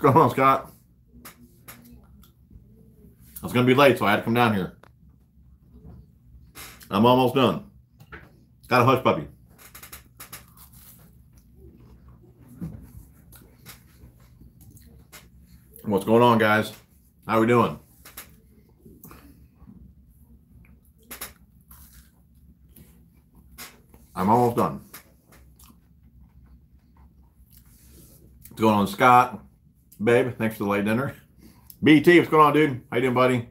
What's going on, Scott? I was going to be late, so I had to come down here. I'm almost done. Got a hush puppy. What's going on, guys? How we doing? I'm almost done. What's going on, Scott? Babe, thanks for the late dinner. BT, what's going on, dude? How you doing, buddy?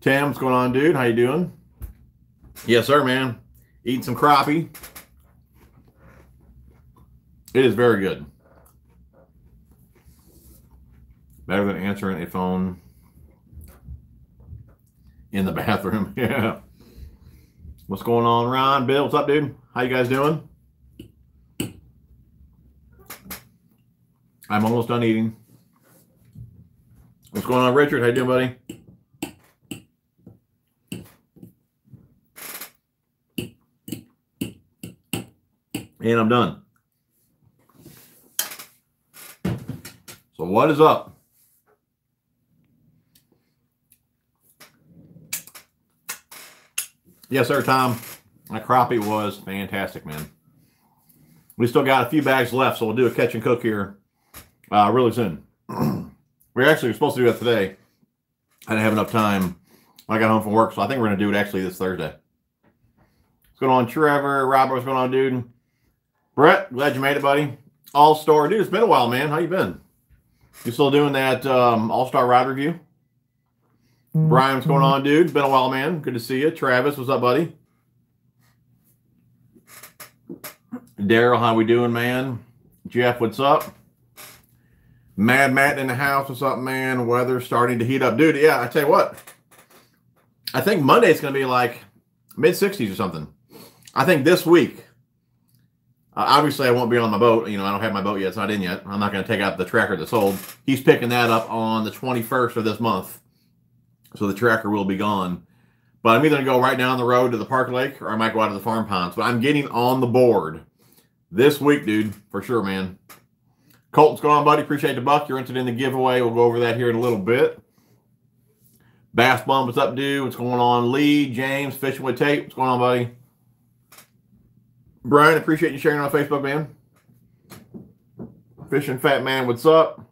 Tim, what's going on, dude? How you doing? Yes, sir, man. Eating some crappie. It is very good. Better than answering a phone in the bathroom. Yeah. What's going on, Ron? Bill, what's up, dude? How you guys doing? I'm almost done eating. What's going on, Richard? How you doing, buddy? And I'm done. So what is up? Yes, sir, Tom. My crappie was fantastic, man. We still got a few bags left, so we'll do a catch and cook here really soon. We actually were supposed to do that today. I didn't have enough time when I got home from work, so I think we're going to do it actually this Thursday. What's going on, Trevor? Robert, what's going on, dude? Brett, glad you made it, buddy. All-Star. Dude, it's been a while, man. How you been? You still doing that All-Star ride review? Brian, what's going on, dude? Been a while, man. Good to see you. Travis, what's up, buddy? Daryl, how we doing, man? Jeff, what's up? Mad Matt in the house. What's up, man? Weather starting to heat up. Dude, yeah, I tell you what. I think Monday's going to be like mid-60s or something. I think this week. Obviously, I won't be on my boat. You know, I don't have my boat yet. It's not in yet. I'm not going to take out the tracker that's sold. He's picking that up on the 21st of this month. So the tracker will be gone. But I'm either going to go right down the road to the park lake or I might go out to the farm ponds. But I'm getting on the board this week, dude, for sure, man. Colton's going on, buddy. Appreciate the buck. You're interested in the giveaway. We'll go over that here in a little bit. Bass Bum, what's up, dude? What's going on? Lee, James, Fishing with Tape. What's going on, buddy? Brian, appreciate you sharing on Facebook, man. Fishing Fat Man, what's up?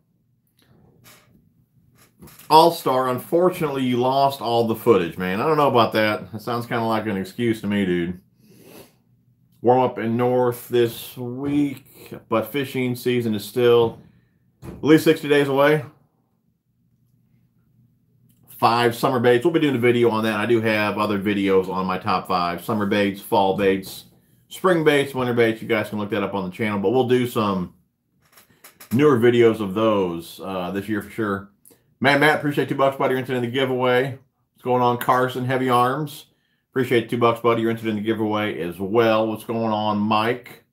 All-Star, unfortunately, you lost all the footage, man. I don't know about that. That sounds kind of like an excuse to me, dude. Warm up in North this week, but fishing season is still at least 60 days away. 5 summer baits. We'll be doing a video on that. I do have other videos on my top 5. Summer baits, fall baits. Spring baits, winter baits, you guys can look that up on the channel, but we'll do some newer videos of those this year for sure. Matt, appreciate $2, buddy. You're interested in the giveaway. What's going on, Carson? Heavy Arms. Appreciate $2, buddy. You're interested in the giveaway as well. What's going on, Mike?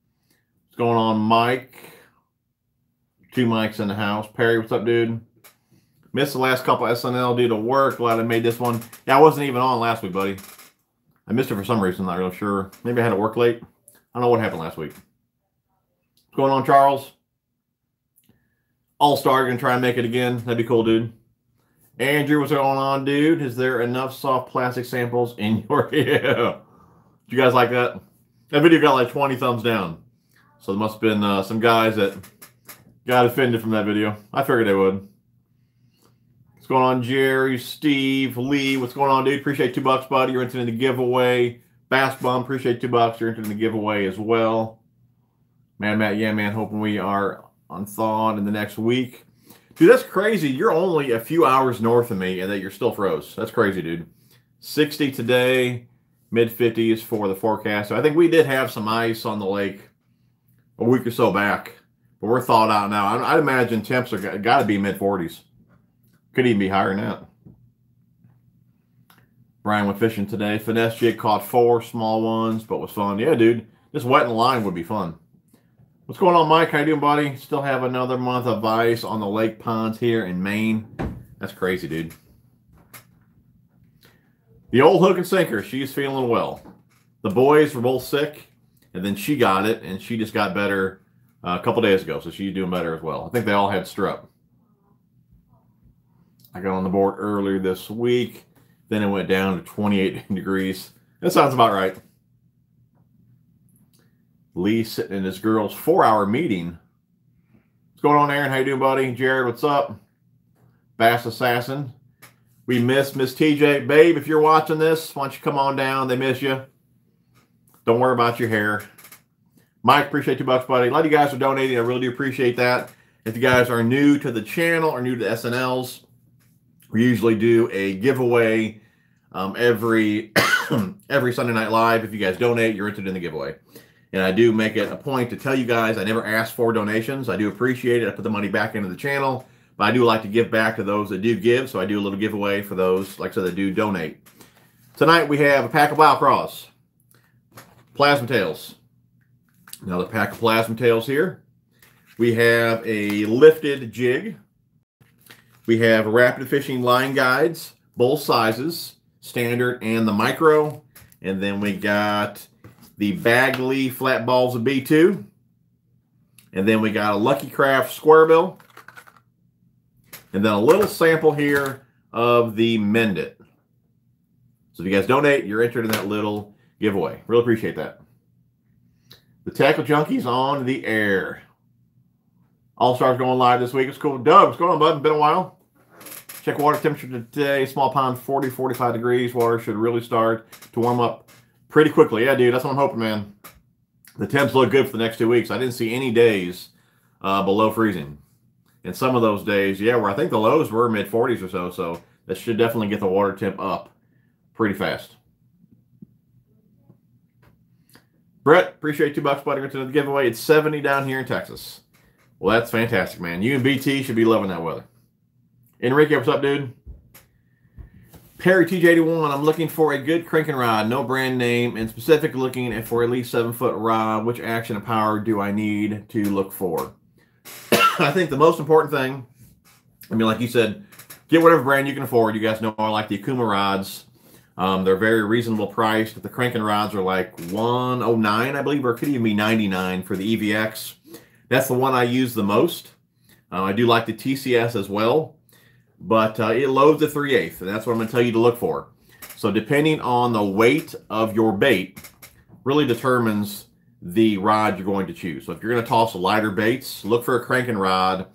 What's going on, Mike? 2 mics in the house. Perry, what's up, dude? Missed the last couple of SNL due to work. Glad I made this one. Yeah, I wasn't even on last week, buddy. I missed it for some reason, not really sure. Maybe I had to work late. I don't know what happened last week. What's going on, Charles? All-Star, gonna try and make it again. That'd be cool, dude. Andrew, what's going on, dude? Is there enough soft plastic samples in your... Yeah. Do you guys like that? That video got like 20 thumbs down. So there must have been some guys that got offended from that video. I figured they would. What's going on, Jerry, Steve, Lee? What's going on, dude? Appreciate $2, buddy. You're interested in the giveaway. Bass Bum, appreciate $2. You're interested in the giveaway as well. Man, Matt, yeah, man. Hoping we are unthawed in the next week. Dude, that's crazy. You're only a few hours north of me and that you're still froze. That's crazy, dude. 60 today, mid-50s for the forecast. So I think we did have some ice on the lake a week or so back, but we're thawed out now. I'd imagine temps are got to be mid-40s. Could even be higher than that. Brian went fishing today. Finesse jig caught 4 small ones, but was fun. Yeah, dude. Just wetting the line would be fun. What's going on, Mike? How you doing, buddy? Still have another month of ice on the lake ponds here in Maine. That's crazy, dude. The old hook and sinker. She's feeling well. The boys were both sick, and then she got it, and she just got better a couple days ago, so she's doing better as well. I think they all had strep. I got on the board earlier this week. Then it went down to 28 degrees. That sounds about right. Lee sitting in his girls' 4-hour meeting. What's going on, Aaron? How you doing, buddy? Jared, what's up? Bass Assassin. We miss Miss TJ. Babe, if you're watching this, why don't you come on down? They miss you. Don't worry about your hair. Mike, appreciate $2, buddy. A lot of you guys are donating. I really do appreciate that. If you guys are new to the channel or new to the SNLs, we usually do a giveaway every Sunday Night Live. If you guys donate, you're entered in the giveaway. And I do make it a point to tell you guys I never ask for donations. I do appreciate it. I put the money back into the channel. But I do like to give back to those that do give. So I do a little giveaway for those, like I said, that do donate. Tonight we have a pack of Wildcross, Plasma Tails. Another pack of Plasma Tails here. We have a lifted jig. We have rapid fishing line guides, both sizes, standard and the micro. And then we got the Bagley flat balls of B2. And then we got a Lucky Craft square bill. And then a little sample here of the Mend-It. So if you guys donate, you're entered in that little giveaway. Really appreciate that. The Tackle Junkie's on the air. All-Stars going live this week. It's cool. Doug, what's going on, bud? Been a while. Check water temperature today. Small pond, 40, 45 degrees. Water should really start to warm up pretty quickly. Yeah, dude, that's what I'm hoping, man. The temps look good for the next 2 weeks. I didn't see any days below freezing. And some of those days, yeah, where I think the lows were mid-40s or so. So that should definitely get the water temp up pretty fast. Brett, appreciate $2, buddy. We're going to the giveaway. It's 70 down here in Texas. Well, that's fantastic, man. You and BT should be loving that weather. Enrique, what's up, dude? Perry TJ81, I'm looking for a good cranking rod, no brand name, and specific looking for at least 7-foot rod. Which action and power do I need to look for? I think the most important thing, I mean, like you said, get whatever brand you can afford. You guys know I like the Akuma rods. They're very reasonable priced. The cranking rods are like $109, I believe, or it could even be $99 for the EVX. That's the one I use the most. I do like the TCS as well, but it loads a 3/8, and that's what I'm going to tell you to look for. So depending on the weight of your bait really determines the rod you're going to choose. So if you're going to toss lighter baits, look for a cranking rod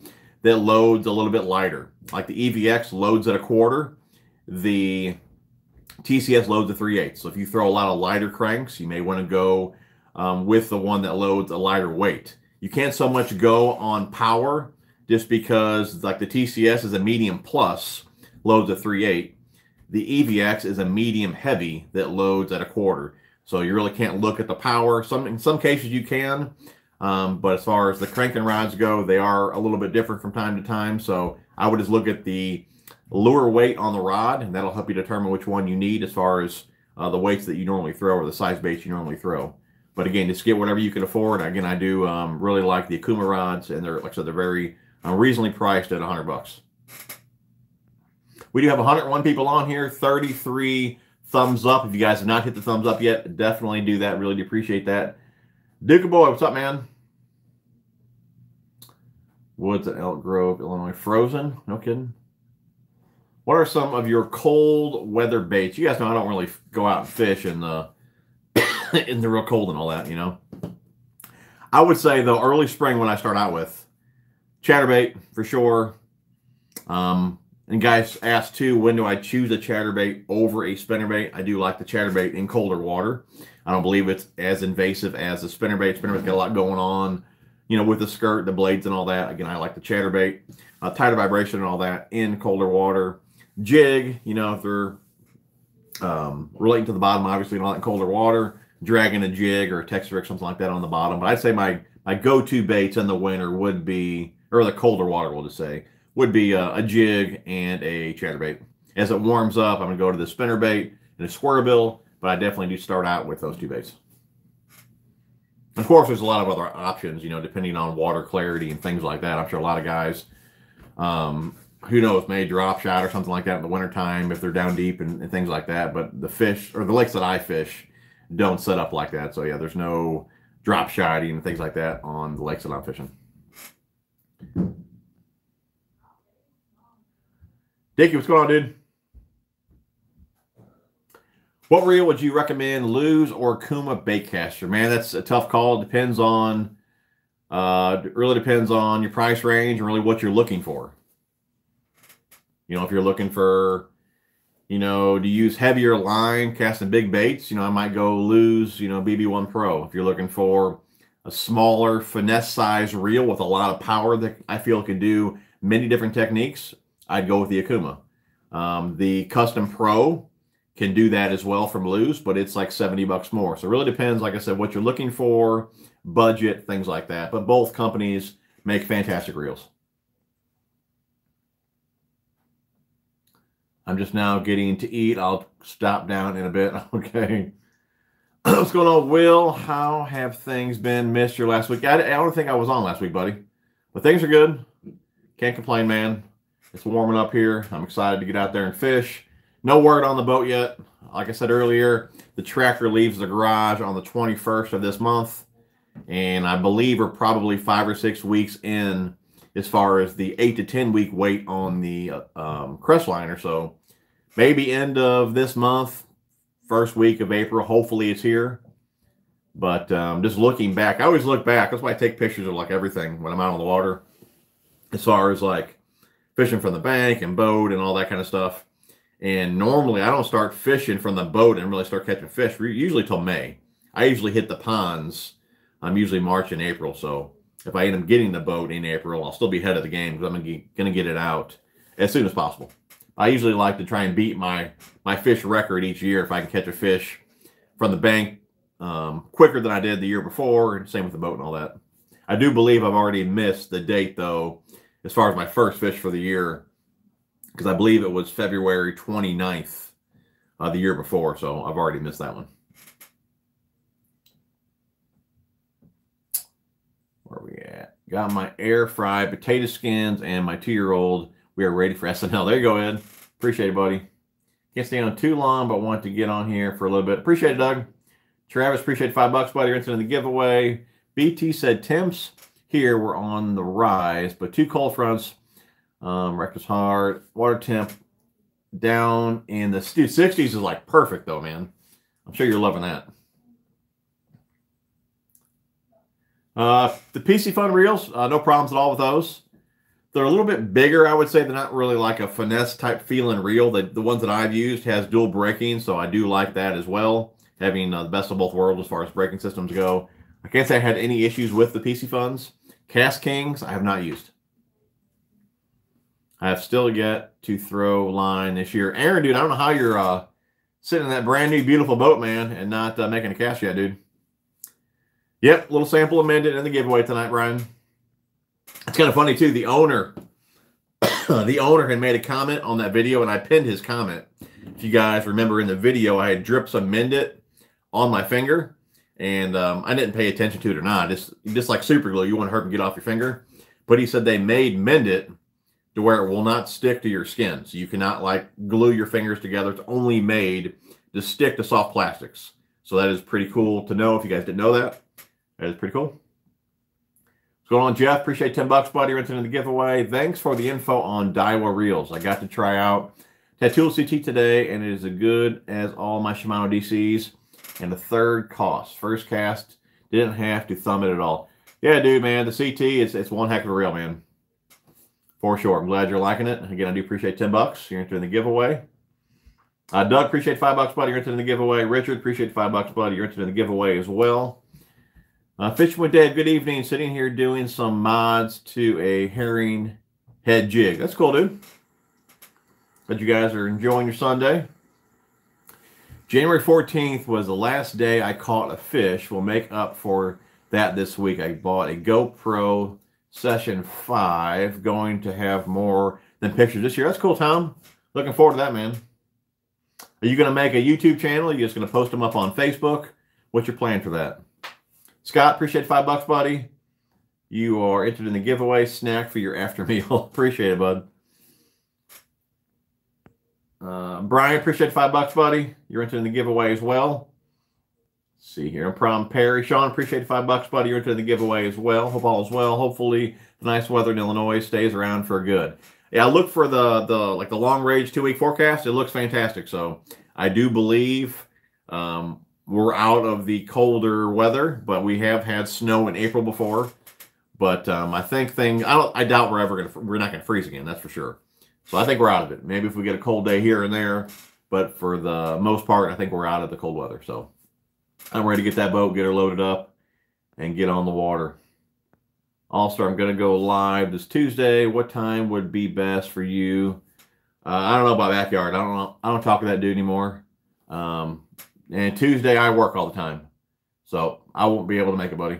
that loads a little bit lighter. Like the EVX loads at 1/4. The TCS loads a 3/8. So if you throw a lot of lighter cranks, you may want to go with the one that loads a lighter weight. You can't so much go on power just because, like, the TCS is a medium plus, loads a 3/8. The EVX is a medium heavy that loads at 1/4. So you really can't look at the power. In some cases you can, but as far as the cranking rods go, they are a little bit different from time to time. So I would just look at the lure weight on the rod, and that'll help you determine which one you need as far as the weights that you normally throw or the size baits you normally throw. But again, just get whatever you can afford. Again, I do really like the Akuma rods, and they're, like I said, they're very reasonably priced at $100. We do have 101 people on here, 33 thumbs up. If you guys have not hit the thumbs up yet, definitely do that. Really do appreciate that. Duke Boy, what's up, man? Woods at Elk Grove, Illinois. Frozen? No kidding. What are some of your cold weather baits? You guys know I don't really go out and fish in the real cold and all that, you know. I would say, though, early spring when I start out with chatterbait for sure. And guys asked too, when do I choose a chatterbait over a spinnerbait? I do like the chatterbait in colder water. I don't believe it's as invasive as the spinnerbait. Spinnerbait's got a lot going on, you know, with the skirt, the blades, and all that. Again, I like the chatterbait, tighter vibration, and all that in colder water. Jig, you know, if they're relating to the bottom, obviously, and all that in colder water. Dragging a jig or a texture rig, something like that on the bottom. But I'd say my go-to baits in the winter would be, or the colder water, we'll just say, would be a jig and a chatterbait. As it warms up, I'm going to go to the spinnerbait and a squirrelbill, but I definitely do start out with those two baits. Of course, there's a lot of other options, you know, depending on water clarity and things like that. I'm sure a lot of guys, who knows, may drop shot or something like that in the wintertime if they're down deep and things like that. But the fish, or the lakes that I fish, don't set up like that. So yeah, there's no drop shotting and things like that on the lakes that I'm fishing. Dickie, what's going on, dude? What reel would you recommend, Lew's or Akuma baitcaster? Man, that's a tough call. It depends on, really depends on your price range and really what you're looking for. You know, if you're looking for, you know, do you use heavier line casting big baits? You know, I might go Lew's, you know, BB1 Pro. If you're looking for a smaller finesse size reel with a lot of power that I feel can do many different techniques, I'd go with the Akuma. The Custom Pro can do that as well from Lew's, but it's like 70 bucks more. So it really depends, like I said, what you're looking for, budget, things like that. But both companies make fantastic reels. I'm just now getting to eat. I'll stop down in a bit. Okay. What's going on, Will? How have things been? Missed your last week. I don't think I was on last week, buddy. But things are good. Can't complain, man. It's warming up here. I'm excited to get out there and fish. No word on the boat yet. Like I said earlier, the tractor leaves the garage on the 21st of this month. And I believe we're probably 5 or 6 weeks in as far as the 8 to 10 week wait on the Crestliner. So maybe end of this month, first week of April. Hopefully it's here. But just looking back, I always look back. That's why I take pictures of like everything when I'm out on the water. As far as like fishing from the bank and boat and all that kind of stuff. And normally I don't start fishing from the boat and really start catching fish. We're usually till May. I usually hit the ponds. I'm usually March and April. So if I end up getting the boat in April, I'll still be ahead of the game because I'm going to get it out as soon as possible. I usually like to try and beat my fish record each year if I can catch a fish from the bank quicker than I did the year before. And same with the boat and all that. I do believe I've already missed the date though, as far as my first fish for the year, because I believe it was February 29th the year before, so I've already missed that one. Where are we at? Got my air-fried potato skins and my 2-year-old. We are ready for SNL. There you go, Ed. Appreciate it, buddy. Can't stay on too long, but want to get on here for a little bit. Appreciate it, Doug. Travis, appreciate $5, buddy. You're interested in the giveaway. BT said temps here were on the rise, but 2 cold fronts. Wrecked us hard. Water temp down in the 60s is like perfect though, man. I'm sure you're loving that. The PC Fun reels, no problems at all with those. They're a little bit bigger, I would say. They're not really like a finesse type feeling reel. The ones that I've used has dual braking, so I do like that as well. Having the best of both worlds as far as braking systems go. I can't say I had any issues with the PC Funs. Cast Kings, I have not used. I have still yet to throw line this year. Aaron, dude, I don't know how you're sitting in that brand new, beautiful boat, man, and not making a cast yet, dude. Yep, little sample of Mend-It in the giveaway tonight, Brian. It's kind of funny, too. The owner, had made a comment on that video, and I pinned his comment. If you guys remember in the video, I had dripped some Mend-It on my finger, and I didn't pay attention to it or not. Just like super glue, you want to hurt and get off your finger. But he said they made Mend-It to where it will not stick to your skin. So you cannot like glue your fingers together. It's only made to stick to soft plastics. So that is pretty cool to know if you guys didn't know that. That is pretty cool. What's going on, Jeff? Appreciate $10, buddy. You're entering the giveaway. Thanks for the info on Daiwa reels. I got to try out Tatula CT today, and it is as good as all my Shimano DCs. And the third cost. First cast, didn't have to thumb it at all. Yeah, dude, man. The CT, it's one heck of a reel, man. For sure. I'm glad you're liking it. Again, I do appreciate $10. You're entering the giveaway. Doug, appreciate $5, buddy. You're entering the giveaway. Richard, appreciate $5, buddy. You're entering the giveaway as well. Fishing with Dave, good evening. Sitting here doing some mods to a herring head jig. That's cool, dude. But you guys are enjoying your Sunday. January 14th was the last day I caught a fish. We'll make up for that this week. I bought a GoPro Session 5, going to have more than pictures this year. That's cool, Tom. Looking forward to that, man. Are you going to make a YouTube channel? Are you just going to post them up on Facebook? What's your plan for that? Scott, appreciate $5, buddy. You are entered in the giveaway. Snack for your after meal. Appreciate it, bud. Brian, appreciate $5, buddy. You're entered in the giveaway as well. See here, Prom Perry. Sean, appreciate $5, buddy. You're into the giveaway as well. Hope all is well. Hopefully the nice weather in Illinois stays around for good. Yeah, I look for the long range 2-week forecast. It looks fantastic. So I do believe we're out of the colder weather, but we have had snow in April before. But I doubt we're not gonna freeze again. That's for sure. So I think we're out of it. Maybe if we get a cold day here and there, but for the most part, I think we're out of the cold weather. So I'm ready to get that boat, get her loaded up, and get on the water. Also, I'm going to go live this Tuesday. What time would be best for you? I don't know about backyard. I don't talk to that dude anymore. And Tuesday, I work all the time. So I won't be able to make it, buddy.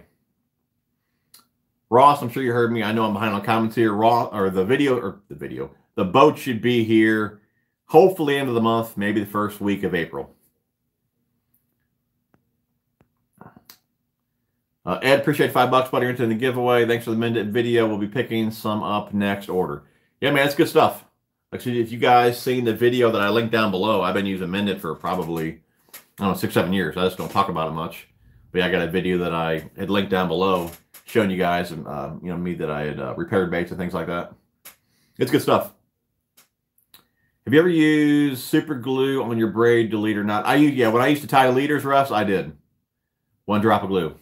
Ross, I'm sure you heard me. I know I'm behind on comments here. Ross, or the boat should be here hopefully end of the month, maybe the first week of April. Ed, appreciate $5, buddy. You're into the giveaway. Thanks for the Mend-It video. We'll be picking some up next order. Yeah, man, that's good stuff. Actually, if you guys seen the video that I linked down below, I've been using Mend-It for probably, I don't know, 6-7 years. I just don't talk about it much. But yeah, I got a video that I had linked down below showing you guys, me that I had repaired baits and things like that. It's good stuff. Have you ever used super glue on your braid to lead or not? When I used to tie leaders, Russ, I did. One drop of glue.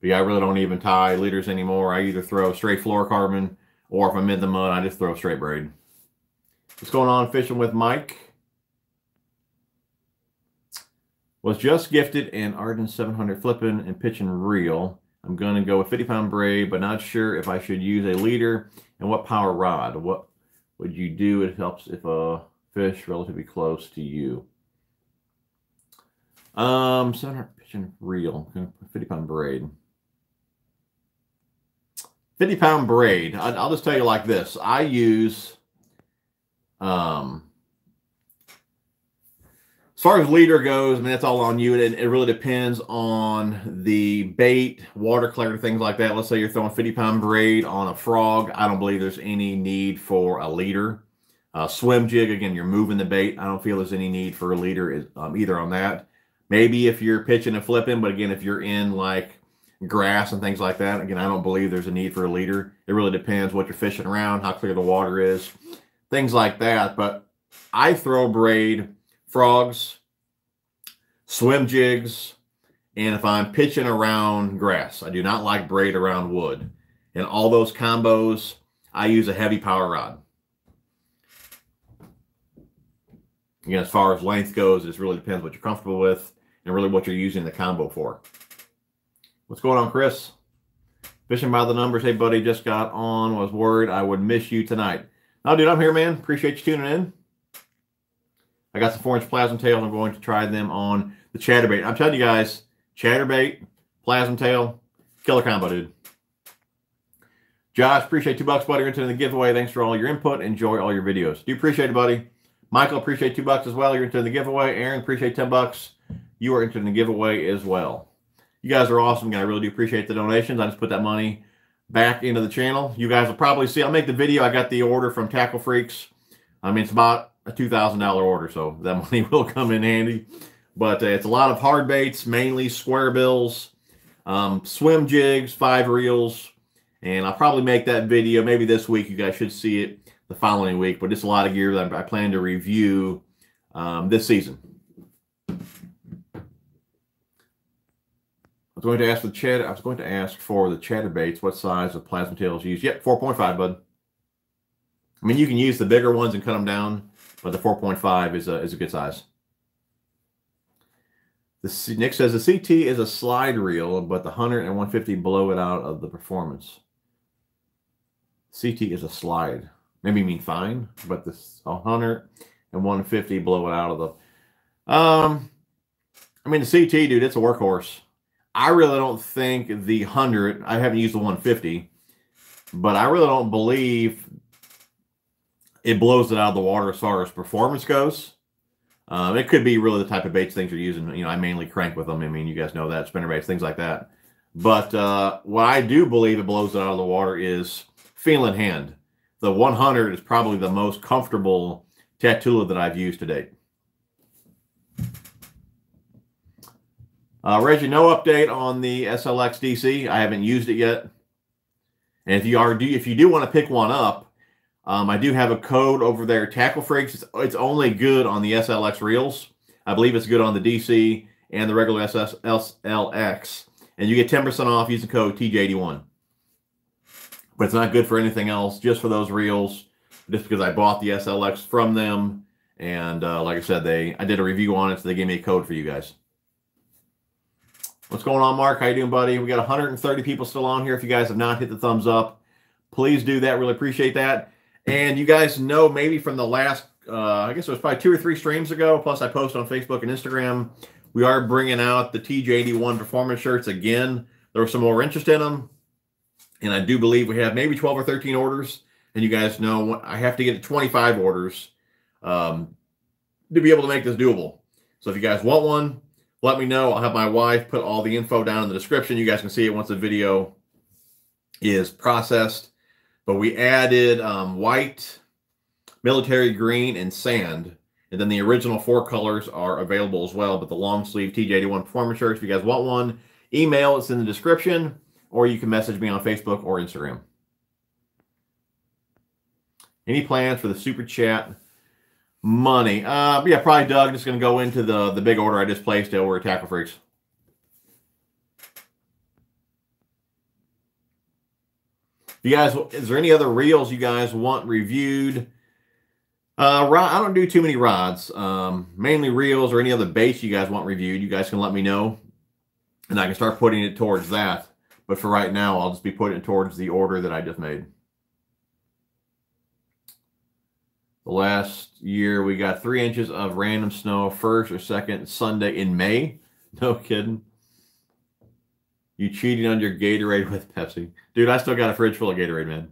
But yeah, I really don't even tie leaders anymore. I either throw straight fluorocarbon, or if I'm in the mud, I just throw straight braid. What's going on fishing with Mike? Was just gifted an Arden 700 flipping and pitching reel. I'm going to go with 50-pound braid, but not sure if I should use a leader and what power rod. What would you do? It helps if a fish relatively close to you. 700 pitching reel, 50-pound braid. 50-pound braid. I'll just tell you like this. I use, as far as leader goes, I mean, that's all on you. It really depends on the bait, water clarity, things like that. Let's say you're throwing 50-pound braid on a frog. I don't believe there's any need for a leader. Swim jig, again, you're moving the bait. I don't feel there's any need for a leader either on that. Maybe if you're pitching and flipping, but again, if you're in like grass and things like that, again, I don't believe there's a need for a leader. It really depends what you're fishing around, how clear the water is, things like that. But I throw braid, frogs, swim jigs, and if I'm pitching around grass. I do not like braid around wood. And all those combos, I use a heavy power rod. Again, as far as length goes, it really depends what you're comfortable with and really what you're using the combo for. What's going on, Chris? Fishing by the numbers. Hey, buddy, just got on. Was worried I would miss you tonight. No, dude, I'm here, man. Appreciate you tuning in. I got some 4-inch plasma tail. I'm going to try them on the chatterbait. I'm telling you guys, chatterbait, plasma tail, killer combo, dude. Josh, appreciate $2, buddy. You're into the giveaway. Thanks for all your input. Enjoy all your videos. Do appreciate it, buddy. Michael, appreciate $2 as well. You're into the giveaway. Aaron, appreciate $10. You are into the giveaway as well. You guys are awesome, guys. I really do appreciate the donations. I just put that money back into the channel. You guys will probably see. I'll make the video. I got the order from Tackle Freaks. I mean, it's about a $2,000 order, so that money will come in handy. But it's a lot of hard baits, mainly square bills, swim jigs, 5 reels. And I'll probably make that video. Maybe this week. You guys should see it the following week. But it's a lot of gear that I plan to review this season. I was going to ask for the chatterbaits what size of plasma tails you use. Yep, 4.5, bud. I mean, you can use the bigger ones and cut them down, but the 4.5 is a good size. Nick says the CT is a slide reel, but the 100 and 150 blow it out of the performance. CT is a slide. Maybe you mean fine, but this 100 and 150 blow it out of the. I mean, the CT, dude, it's a workhorse. I really don't think the 100, I haven't used the 150, but I really don't believe it blows it out of the water as far as performance goes. It could be really the type of baits things you're using. You know, I mainly crank with them. I mean, you guys know that, spinnerbaits, things like that. But what I do believe it blows it out of the water is feel in hand. The 100 is probably the most comfortable Tatula that I've used to date. Reggie, no update on the SLX DC. I haven't used it yet. And if you do want to pick one up, I do have a code over there, Tackle Freaks. It's only good on the SLX reels. I believe it's good on the DC and the regular SLX. And you get 10% off using code TJ81. But it's not good for anything else, just for those reels, just because I bought the SLX from them. And like I said, I did a review on it, so they gave me a code for you guys. What's going on, Mark? How you doing, buddy? We got 130 people still on here. If you guys have not hit the thumbs up, please do that. Really appreciate that. And you guys know maybe from the last, I guess it was probably 2 or 3 streams ago, plus I post on Facebook and Instagram, we are bringing out the TJ81 performance shirts again. There was some more interest in them. And I do believe we have maybe 12 or 13 orders. And you guys know I have to get to 25 orders to be able to make this doable. So if you guys want one, let me know. I'll have my wife put all the info down in the description. You guys can see it once the video is processed. But we added white, military green, and sand. And then the original 4 colors are available as well. But the long sleeve TJ81 performance shirts, if you guys want one, email. It's in the description. Or you can message me on Facebook or Instagram. Any plans for the super chat? Money. Yeah, probably Doug. Just going to go into the big order I just placed over at Tackle Freaks. You guys, is there any other reels you guys want reviewed? I don't do too many rods. Mainly reels or any other baits you guys want reviewed. You guys can let me know, and I can start putting it towards that. But for right now, I'll just be putting it towards the order that I just made. The last year, we got 3 inches of random snow first or second Sunday in May. No kidding. You cheated on your Gatorade with Pepsi. Dude, I still got a fridge full of Gatorade, man.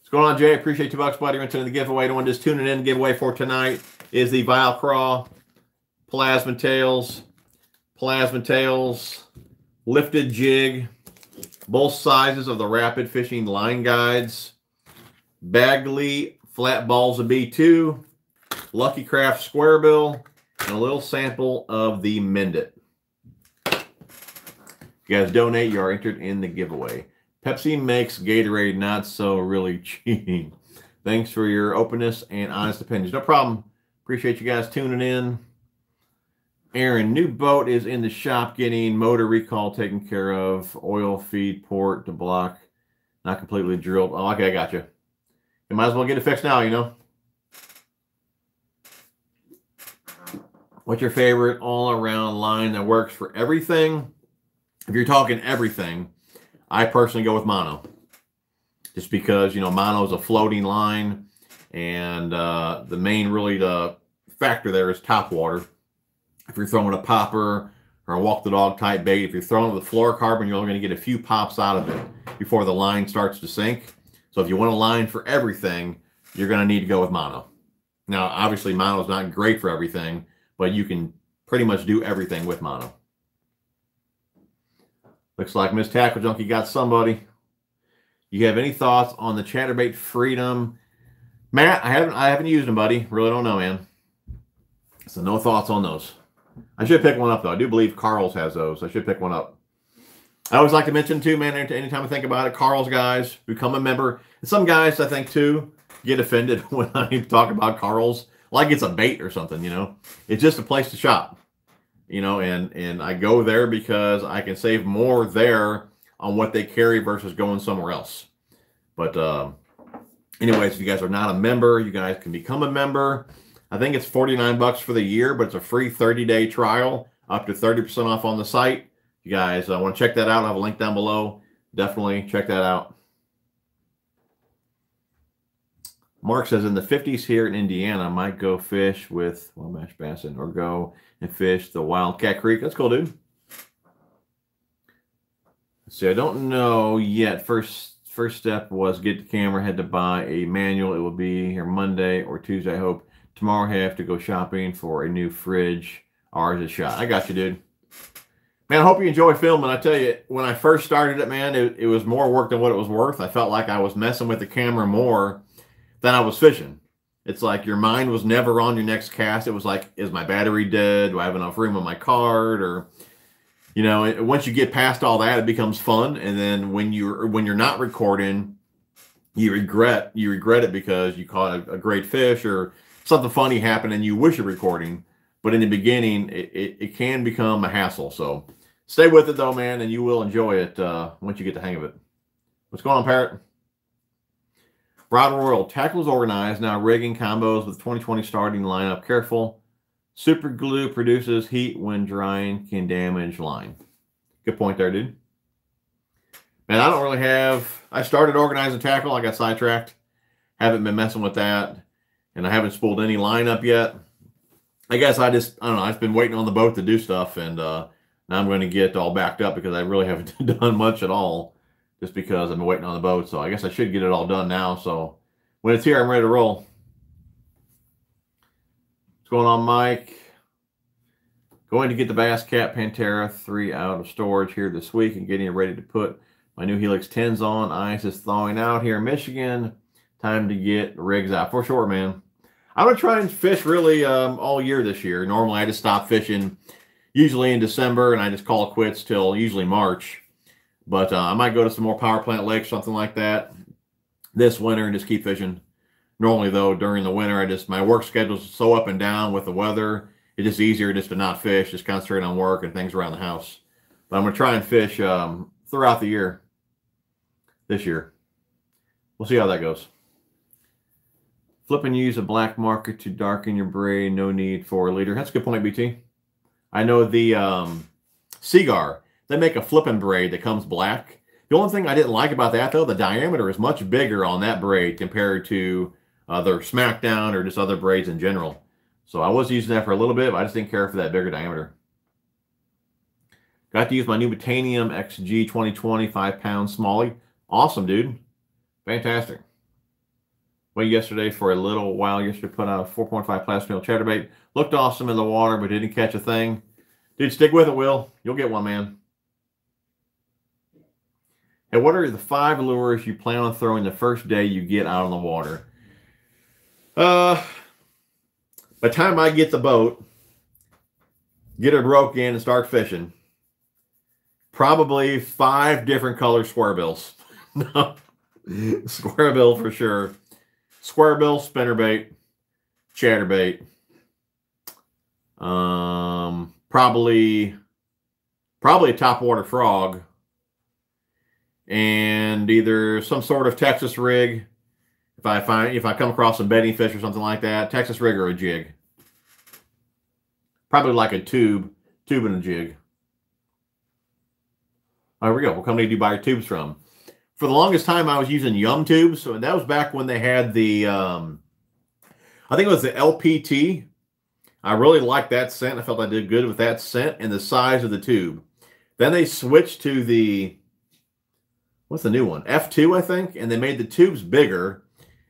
What's going on, Jay? Appreciate $2, buddy. We're entering the giveaway. The one just tuning in, the giveaway for tonight is the Vile Craw, Plasma Tails, Lifted Jig, both sizes of the Rapid Fishing Line Guides, Bagley Flat Balls of B2, Lucky Craft Square Bill, and a little sample of the Mend-It. If you guys donate, you are entered in the giveaway. Pepsi makes Gatorade not so really cheating. Thanks for your openness and honest opinions. No problem. Appreciate you guys tuning in. Aaron, new boat is in the shop getting motor recall taken care of. Oil feed port to block. Not completely drilled. Oh, okay, I got you. You might as well get it fixed now, you know. What's your favorite all-around line that works for everything? If you're talking everything, I personally go with mono. Just because, you know, mono is a floating line. And the main really the factor there is top water. If you're throwing a popper or a walk-the-dog type bait, if you're throwing it with fluorocarbon, you're only going to get a few pops out of it before the line starts to sink. So if you want a line for everything, you're going to need to go with mono. Now, obviously, mono is not great for everything, but you can pretty much do everything with mono. Looks like Miss Tackle Junkie got somebody. You have any thoughts on the Chatterbait Freedom? Matt, I haven't used them, buddy. Really don't know, man. So no thoughts on those. I should pick one up, though. I do believe Carl's has those. I should pick one up. I always like to mention, too, man, anytime I think about it, Carl's guys become a member. And some guys, I think, too, get offended when I talk about Carl's. Like it's a bait or something, you know. It's just a place to shop, you know. And I go there because I can save more there on what they carry versus going somewhere else. But anyways, if you guys are not a member, you guys can become a member. I think it's $49 for the year, but it's a free 30-day trial, up to 30% off on the site. You guys want to check that out, I have a link down below. Definitely check that out. Mark says, in the 50s here in Indiana, I might go fish with Wild Mash Bassin or go and fish the Wildcat Creek. That's cool, dude. Let's see, I don't know yet. First step was get the camera, had to buy a manual. It will be here Monday or Tuesday, I hope. Tomorrow I have to go shopping for a new fridge. Ours is shot. I got you, dude. Man, I hope you enjoy filming. I tell you, when I first started it, man, it was more work than what it was worth. I felt like I was messing with the camera more than I was fishing. It's like your mind was never on your next cast. It was like, is my battery dead? Do I have enough room on my card? Or You know, once you get past all that, it becomes fun. And then when you're not recording, you regret it because you caught a great fish or something funny happened and you wish you're recording. But in the beginning, it can become a hassle. So stay with it though, man, and you will enjoy it once you get the hang of it. What's going on, Parrot? Rod Royal, tackles organized now, rigging combos with 2020 starting lineup. Careful. Super glue produces heat when drying, can damage line. Good point there, dude. Man, I don't really have... I started organizing tackle. I got sidetracked. Haven't been messing with that. And I haven't spooled any line up yet. I guess I just... I don't know. I've been waiting on the boat to do stuff. And now I'm going to get all backed up because I really haven't done much at all. Just because I've been waiting on the boat. So I guess I should get it all done now. So when it's here, I'm ready to roll. Going on, Mike? Going to get the Bass Cat Pantera 3 out of storage here this week and getting ready to put my new Helix 10s on. Ice is thawing out here in Michigan. Time to get rigs out for sure, man. I'm going to try and fish really all year this year. Normally, I just stop fishing usually in December, and I just call it quits till usually March. But I might go to some more power plant lakes, something like that this winter and just keep fishing. Normally, though, during the winter, my work schedule is so up and down with the weather. It's just easier just to not fish, just concentrate on work and things around the house. But I'm going to try and fish throughout the year this year. We'll see how that goes. Flip and use a black marker to darken your braid. No need for a leader. That's a good point, BT. I know the Seaguar, they make a flipping braid that comes black. The only thing I didn't like about that, though, the diameter is much bigger on that braid compared to... Their Smackdown or just other braids in general. So I was using that for a little bit, but I just didn't care for that bigger diameter. Got to use my new Titanium XG 2020 5-pound smallie. Awesome, dude. Fantastic. Well, yesterday for a little while, put out a 4.5 plasma chatterbait. Looked awesome in the water, but didn't catch a thing. Dude, stick with it, Will. You'll get one, man. Hey, what are the 5 lures you plan on throwing the first day you get out on the water? By the time I get the boat, get it broke in and start fishing, probably 5 different color square bills. No, square bill for sure. Square bill, spinnerbait, chatterbait. Probably a topwater frog, and either some sort of Texas rig. If I come across some bedding fish or something like that, Texas rig or a jig. Probably like a tube and a jig. Oh, here we go. What company do you buy your tubes from? For the longest time, I was using Yum tubes. So that was back when they had the, I think it was the LPT. I really liked that scent. I felt I did good with that scent and the size of the tube. Then they switched to the, what's the new one? F2, I think. And they made the tubes bigger.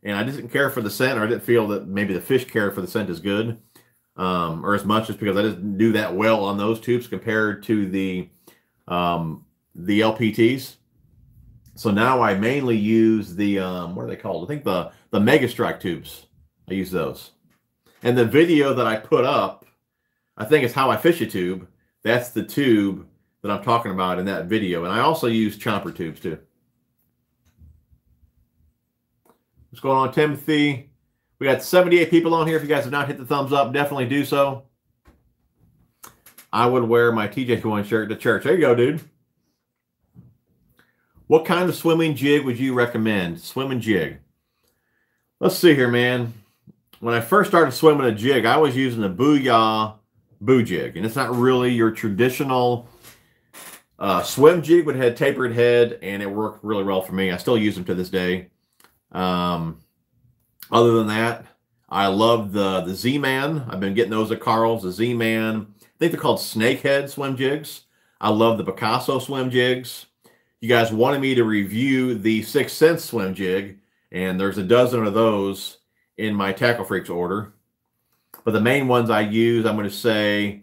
And I didn't care for the scent, or I didn't feel that maybe the fish cared for the scent as good or as much, just because I didn't do that well on those tubes compared to the LPTs. So now I mainly use the, what are they called? I think the Mega Strike tubes. I use those. And the video that I put up, I think it's how I fish a tube. That's the tube that I'm talking about in that video. And I also use chomper tubes too. What's going on, Timothy? We got 78 people on here. If you guys have not hit the thumbs up, definitely do so. I would wear my TJ81 shirt to church. There you go, dude. What kind of swimming jig would you recommend? Swimming jig. Let's see here, man. When I first started swimming a jig, I was using the Booyah Boo Jig. And it's not really your traditional swim jig, but it had tapered head, and it worked really well for me. I still use them to this day. Other than that, I love the Z-Man. I've been getting those at Carl's, the Z-Man. I think they're called Snakehead swim jigs. I love the Picasso swim jigs. You guys wanted me to review the Sixth Sense swim jig, and there's a dozen of those in my Tackle Freaks order. But the main ones I use, I'm going to say,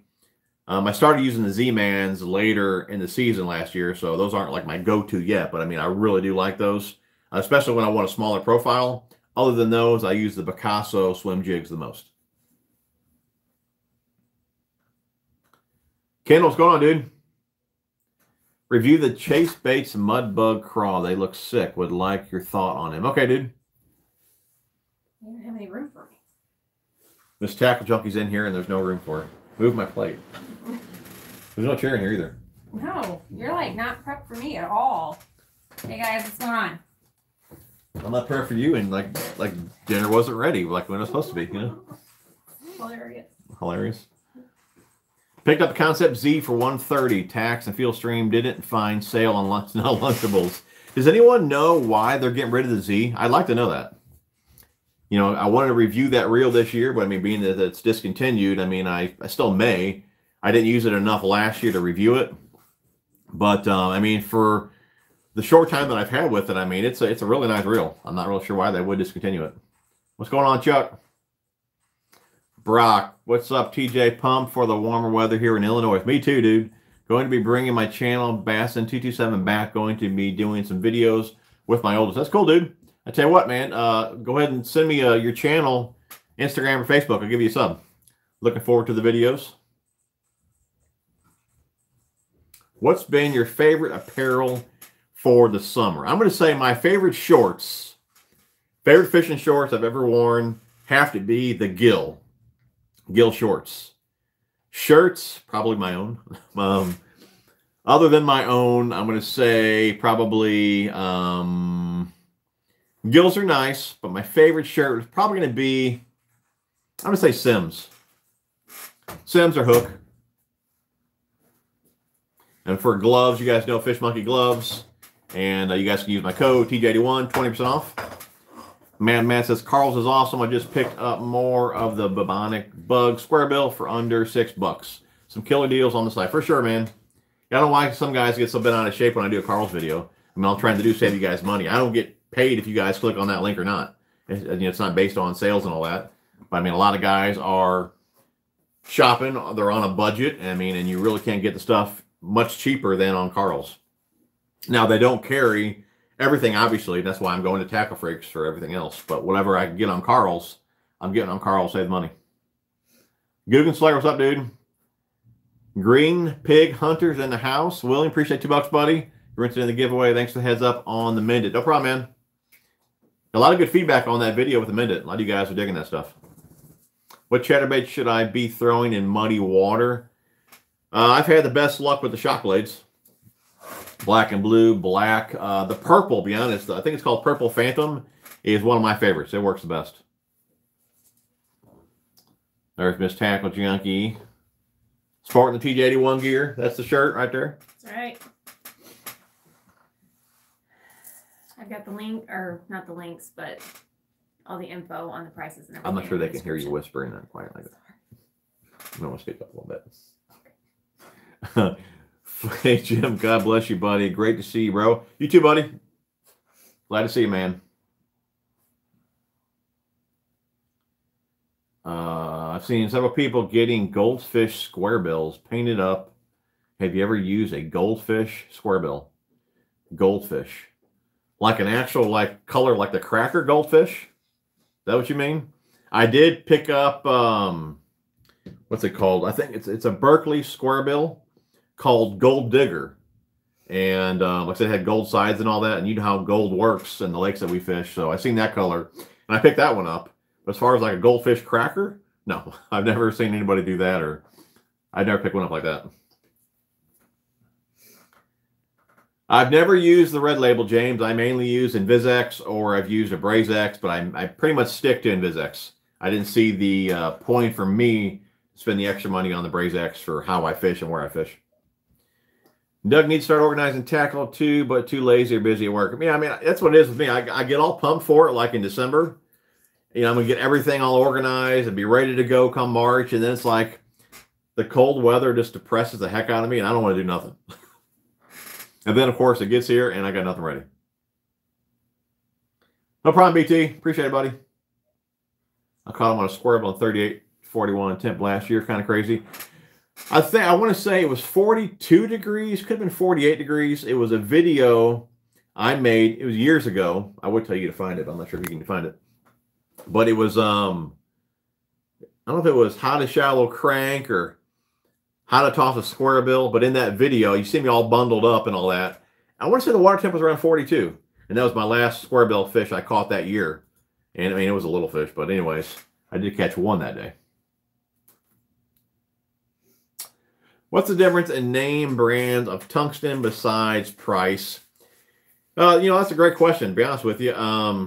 I started using the Z-Mans later in the season last year, so those aren't like my go-to yet, but I mean, I really do like those. Especially when I want a smaller profile. Other than those, I use the Picasso swim jigs the most. Kendall, what's going on, dude? Review the Chase Baits Mudbug Craw. They look sick. Would like your thought on him. Okay, dude. You don't have any room for me. This Tackle Junkie's in here, and there's no room for it. Move my plate. There's no chair in here either. No, you're like not prepped for me at all. Hey guys, what's going on? I'm not prepped for you, and like dinner wasn't ready like when it was supposed to be. You know. Hilarious. Hilarious. Picked up Concept Z for $130. Tax and Fuel Stream didn't find sale on lunch, no Lunchables. Does anyone know why they're getting rid of the Z? I'd like to know that. You know, I wanted to review that reel this year, but I mean, being that it's discontinued, I mean, I still may. I didn't use it enough last year to review it. But, I mean, for the short time that I've had with it, I mean, it's a really nice reel. I'm not real sure why they would discontinue it. What's going on, Chuck? Brock, what's up, TJ? Pump for the warmer weather here in Illinois. Me too, dude. Going to be bringing my channel, Bassin 227, back. Going to be doing some videos with my oldest. That's cool, dude. I tell you what, man, go ahead and send me your channel, Instagram or Facebook. I'll give you a sub. Looking forward to the videos. What's been your favorite apparel for the summer? I'm going to say my favorite shorts, favorite fishing shorts I've ever worn have to be the Gill shorts. Shirts, probably my own. Other than my own, I'm going to say probably... Gills are nice, but my favorite shirt is probably going to be, I'm going to say Sims. Sims or Hook. And for gloves, you guys know Fish Monkey gloves. And you guys can use my code, TJ81, 20% off. Man, Matt says, Carl's is awesome. I just picked up more of the Bubonic Bug Square Bill for under $6. Some killer deals on the site. For sure, man. I don't know why some guys get so bent out of shape when I do a Carl's video. I mean, I'm trying to save you guys money. I don't get paid if you guys click on that link or not. It's not based on sales and all that. But I mean, a lot of guys are shopping, they're on a budget, I mean, and you really can't get the stuff much cheaper than on Carl's. Now, they don't carry everything, obviously. That's why I'm going to Tackle Freaks for everything else. But whatever I can get on Carl's, I'm getting on Carl's, save money. Googan Slayer, what's up, dude? Green Pig Hunters in the house. William, appreciate $2, buddy. You're interested in the giveaway. Thanks for the heads up on the Mend-It. No problem, man. A lot of good feedback on that video with the Mend-It. A lot of you guys are digging that stuff. What chatterbait should I be throwing in muddy water? I've had the best luck with the shock blades. Black and blue, black. The purple, be honest, I think it's called Purple Phantom, is one of my favorites. It works the best. There's Miss Tackle Junkie. Sporting the TJ81 gear. That's the shirt right there. That's right. I've got the link, or not the links, but all the info on the prices and everything. I'm not sure they can hear you whispering that quiet like that. I'm going to speak up a little bit. Hey, Jim, God bless you, buddy. Great to see you, bro. You too, buddy. Glad to see you, man. I've seen several people getting goldfish square bills painted up. Have you ever used a goldfish square bill? Goldfish. Like an actual, like, color, like the cracker goldfish? Is that what you mean? I did pick up, what's it called? I think it's a Berkeley square bill called Gold Digger. And like I said, it had gold sides and all that. And you know how gold works in the lakes that we fish. So I've seen that color. And I picked that one up. But as far as like a goldfish cracker, no. I've never seen anybody do that, or I'd never pick one up like that. I've never used the red label, James. I mainly use InvisX, or I've used a BrazeX, but I pretty much stick to InvisX. I didn't see the point for me to spend the extra money on the BrazeX for how I fish and where I fish. Doug needs to start organizing tackle too, but too lazy or busy at work. I mean, that's what it is with me. I get all pumped for it like in December. You know, I'm going to get everything all organized and be ready to go come March. And then it's like the cold weather just depresses the heck out of me, and I don't want to do nothing. And then, of course, it gets here, and I got nothing ready. No problem, BT. Appreciate it, buddy. I caught him on a square bill on 38-41 attempt last year. Kind of crazy. I want to say it was 42 degrees. Could have been 48 degrees. It was a video I made. It was years ago. I would tell you to find it. I'm not sure if you can find it. But it was, I don't know if it was How to Shallow Crank or how to toss a square bill, but in that video, you see me all bundled up and all that. I want to say the water temp was around 42, and that was my last square bill fish I caught that year. And I mean, it was a little fish, but anyways, I did catch one that day. What's the difference in name brands of tungsten besides price? You know, that's a great question, to be honest with you. I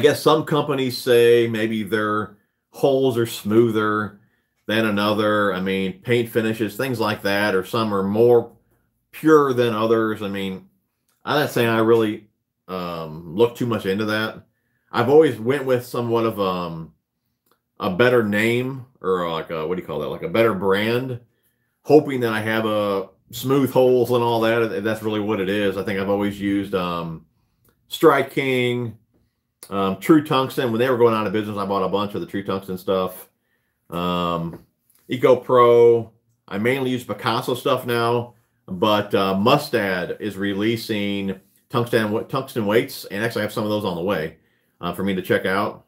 guess some companies say maybe their holes are smoother than another. I mean, paint finishes, things like that, or some are more pure than others. I mean, I'm not saying I really look too much into that. I've always went with somewhat of a better name, or like a, what do you call that? Like a better brand, hoping that I have a smooth holes and all that. If that's really what it is. I think I've always used Strike King, True Tungsten. When they were going out of business, I bought a bunch of the True Tungsten stuff. EcoPro. I mainly use Picasso stuff now, but Mustad is releasing tungsten weights, and actually I have some of those on the way for me to check out.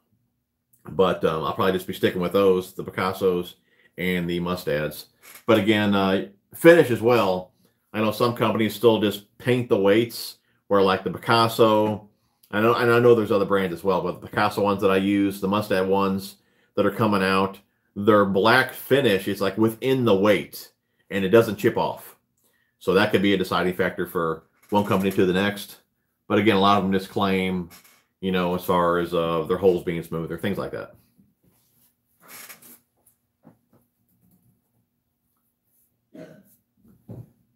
But I'll probably just be sticking with those, the Picassos and the Mustads. But again, finish as well. I know some companies still just paint the weights, where like the Picasso, I know there's other brands as well, but the Picasso ones that I use, the Mustad ones that are coming out, their black finish is like within the weight, and it doesn't chip off. So that could be a deciding factor for one company to the next. But again, a lot of them just claim, you know, as far as their holes being smooth or things like that.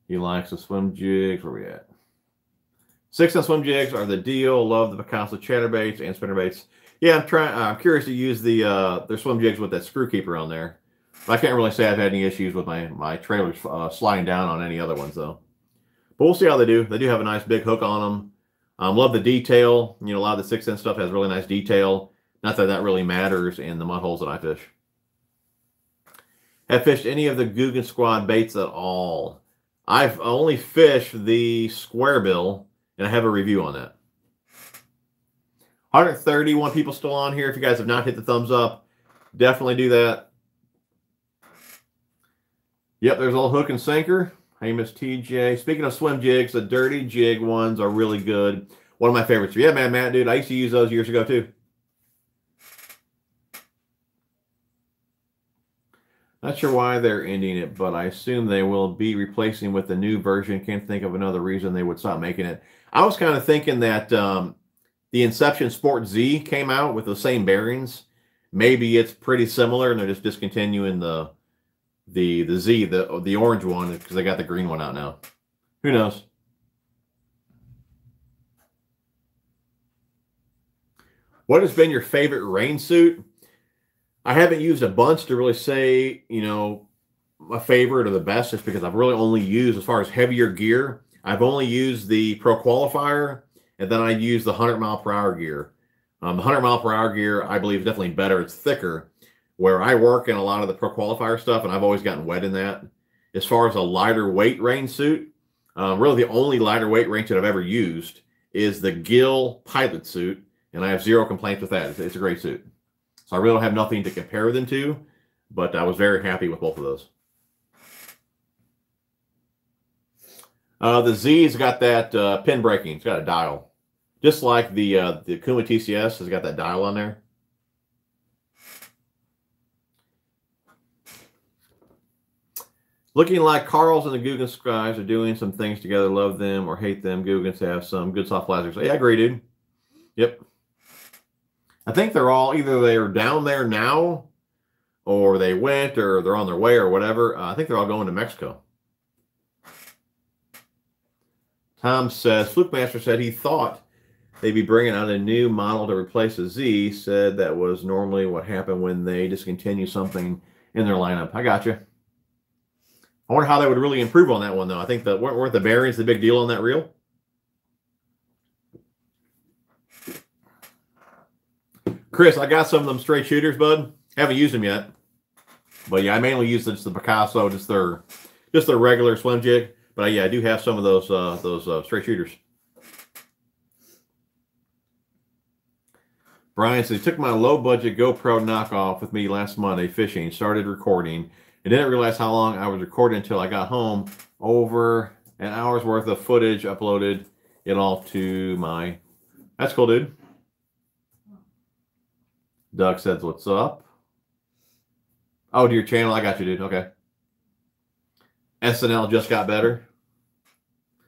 He likes the swim jigs. Where we at? 6-ounce swim jigs are the deal. Love the Picasso chatterbaits and spinnerbaits. Yeah, I'm curious to use the their swim jigs with that screw keeper on there. But I can't really say I've had any issues with my trailers sliding down on any other ones though. But we'll see how they do. They do have a nice big hook on them. Love the detail. You know, a lot of the 6th Sense stuff has really nice detail. Not that that really matters in the mud holes that I fish. Have fished any of the Googan Squad baits at all? I've only fished the square bill, and I have a review on that. 131 people still on here. If you guys have not hit the thumbs up, definitely do that. Yep, there's a little hook and sinker. Hey, Miss TJ. Speaking of swim jigs, the dirty jig ones are really good. One of my favorites. Yeah, man, Matt, dude. I used to use those years ago, too. Not sure why they're ending it, but I assume they will be replacing with the new version. Can't think of another reason they would stop making it. I was kind of thinking that the Inception Sport Z came out with the same bearings. Maybe it's pretty similar, and they're just discontinuing the Z, the orange one, because they got the green one out now. Who knows? What has been your favorite rain suit? I haven't used a bunch to really say, you know, my favorite or the best, just because I've really only used, as far as heavier gear, I've only used the Pro Qualifier, and then I use the 100-mile-per-hour gear. The 100-mile-per-hour gear, I believe, is definitely better. It's thicker. Where I work in a lot of the Pro Qualifier stuff, and I've always gotten wet in that. As far as a lighter weight rain suit, really the only lighter weight rain suit I've ever used is the Gill pilot suit, and I have zero complaints with that. It's a great suit. So I really don't have nothing to compare them to, but I was very happy with both of those. The Z's got that pin braking. It's got a dial. Just like the Akuma TCS has got that dial on there. Looking like Carl's and the Googan guys are doing some things together. Love them or hate them. Googans have some good soft plastics. Yeah, I agree, dude. Yep. I think they're all, either they're down there now, or they went, or they're on their way, or whatever. I think they're all going to Mexico. Tom says, Flukemaster said he thought they'd be bringing out a new model to replace a Z. Said that was normally what happened when they discontinue something in their lineup. I got you. I wonder how they would really improve on that one, though. I think that weren't the bearings the big deal on that reel? Chris, I got some of them straight shooters, bud. Haven't used them yet. But yeah, I mainly use just the Picasso, just their regular swim jig. But yeah, I do have some of those straight shooters. Brian says, took my low budget GoPro knockoff with me last Monday fishing, started recording. I didn't realize how long I was recording until I got home. Over an hour's worth of footage, uploaded it all to my... That's cool, dude. Doug says, what's up? Oh, to your channel. I got you, dude. Okay. SNL just got better.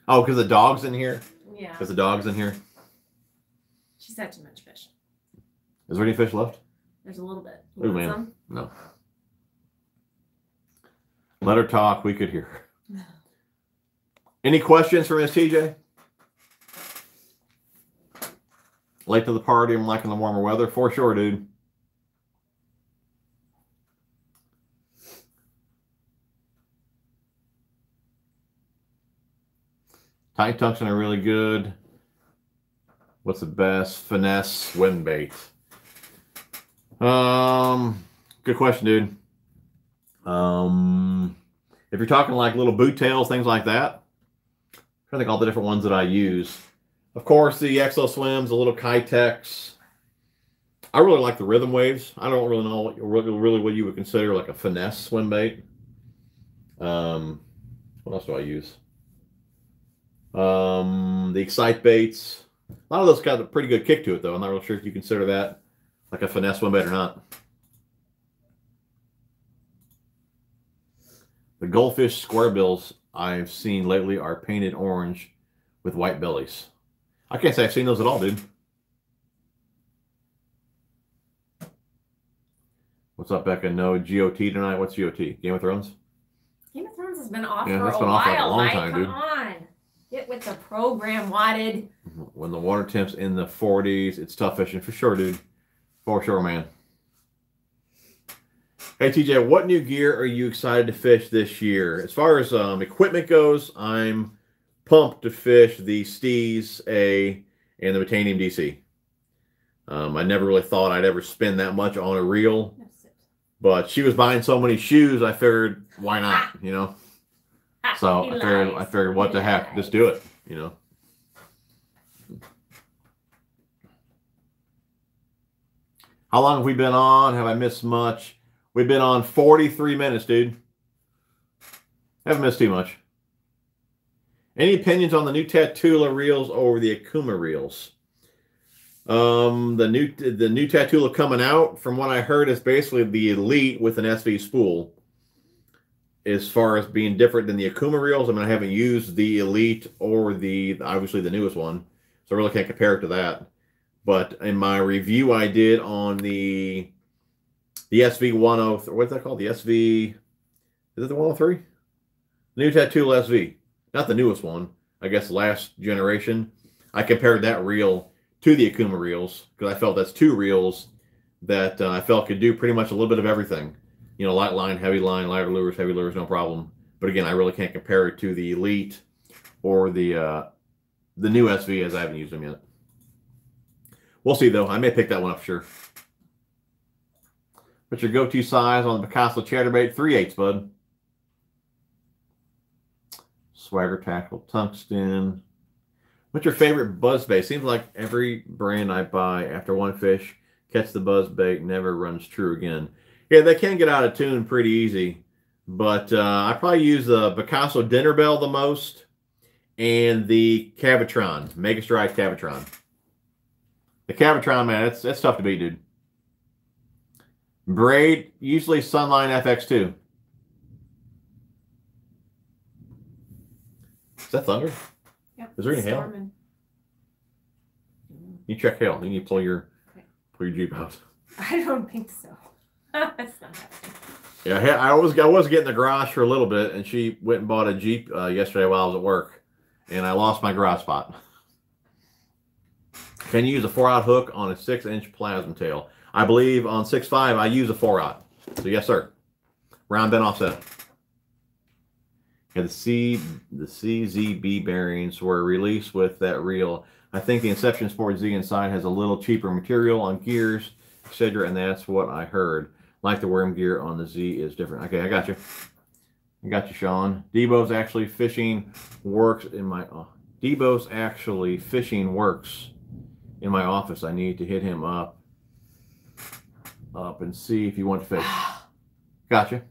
Oh, because the dog's in here? Yeah. Because the dog's in here? She's had too much fish. Is there any fish left? There's a little bit. You want some? No. Let her talk. We could hear her. Any questions for Miss TJ? Late to the party. I'm liking the warmer weather. For sure, dude. Tight tungsten are really good. What's the best finesse swim bait? Good question, dude. If you're talking like little boot tails, things like that, I'm trying to think all the different ones that I use. Of course, the Exo Swims, the little Kitex. I really like the Rhythm Waves. I don't really know what you would consider like a finesse swim bait. What else do I use? The Excite baits. A lot of those got a pretty good kick to it, though. I'm not real sure if you consider that like a finesse swim bait or not. The goldfish square bills I've seen lately are painted orange with white bellies. I can't say I've seen those at all, dude. What's up, Becca? No GOT tonight. What's GOT? Game of Thrones? Game of Thrones has been off for a while. Like a long time, dude. Come on. Get with the program, wadded. When the water temp's in the 40s, it's tough fishing. For sure, dude. For sure, man. Hey, TJ, what new gear are you excited to fish this year? As far as equipment goes, I'm pumped to fish the Steez A and the Titanium DC. I never really thought I'd ever spend that much on a reel. But she was buying so many shoes, I figured, why not, you know? So I figured what the heck, just do it, you know? How long have we been on? Have I missed much? We've been on 43 minutes, dude. Haven't missed too much. Any opinions on the new Tatula reels over the Akuma reels? The new Tatula coming out, from what I heard, is basically the Elite with an SV spool. As far as being different than the Akuma reels, I mean, I haven't used the Elite or the, obviously, the newest one. So I really can't compare it to that. But in my review I did on the SV-103, what's that called? The SV, is it the 103? New Tatula SV. Not the newest one. I guess last generation. I compared that reel to the Akuma reels because I felt that's two reels that I felt could do pretty much a little bit of everything. You know, light line, heavy line, lighter lures, heavy lures, no problem. But again, I really can't compare it to the Elite or the new SV as I haven't used them yet. We'll see, though. I may pick that one up, sure. What's your go-to size on the Picasso Chatterbait? 3/8, bud. Swagger Tackle Tungsten. What's your favorite buzz bait? Seems like every brand I buy after one fish, catch the buzz bait, never runs true again. Yeah, they can get out of tune pretty easy. But I probably use the Picasso Dinner Bell the most and the Cavatron, Mega Strike Cavatron. The Cavatron, man, it's tough to beat, dude. Braid, usually Sunline FX2. Is that thunder? Yeah. Is there any hail? Storming. You check hail. You need to pull your Jeep out. I don't think so. That's not happening. Yeah, I was getting the garage for a little bit, and she went and bought a Jeep yesterday while I was at work, and I lost my garage spot. Can you use a 4-aught hook on a 6-inch plasma tail? I believe on 6.5, I use a 4-aught. So, yes, sir. Round bend offset. Yeah, the CZB bearings were released with that reel. I think the Inception Sport Z inside has a little cheaper material on gears, etc., and that's what I heard. Like the worm gear on the Z is different. Okay, I got you. I got you, Sean. Debo's actually fishing works in my office. I need to hit him up and see if you want to fish. Gotcha.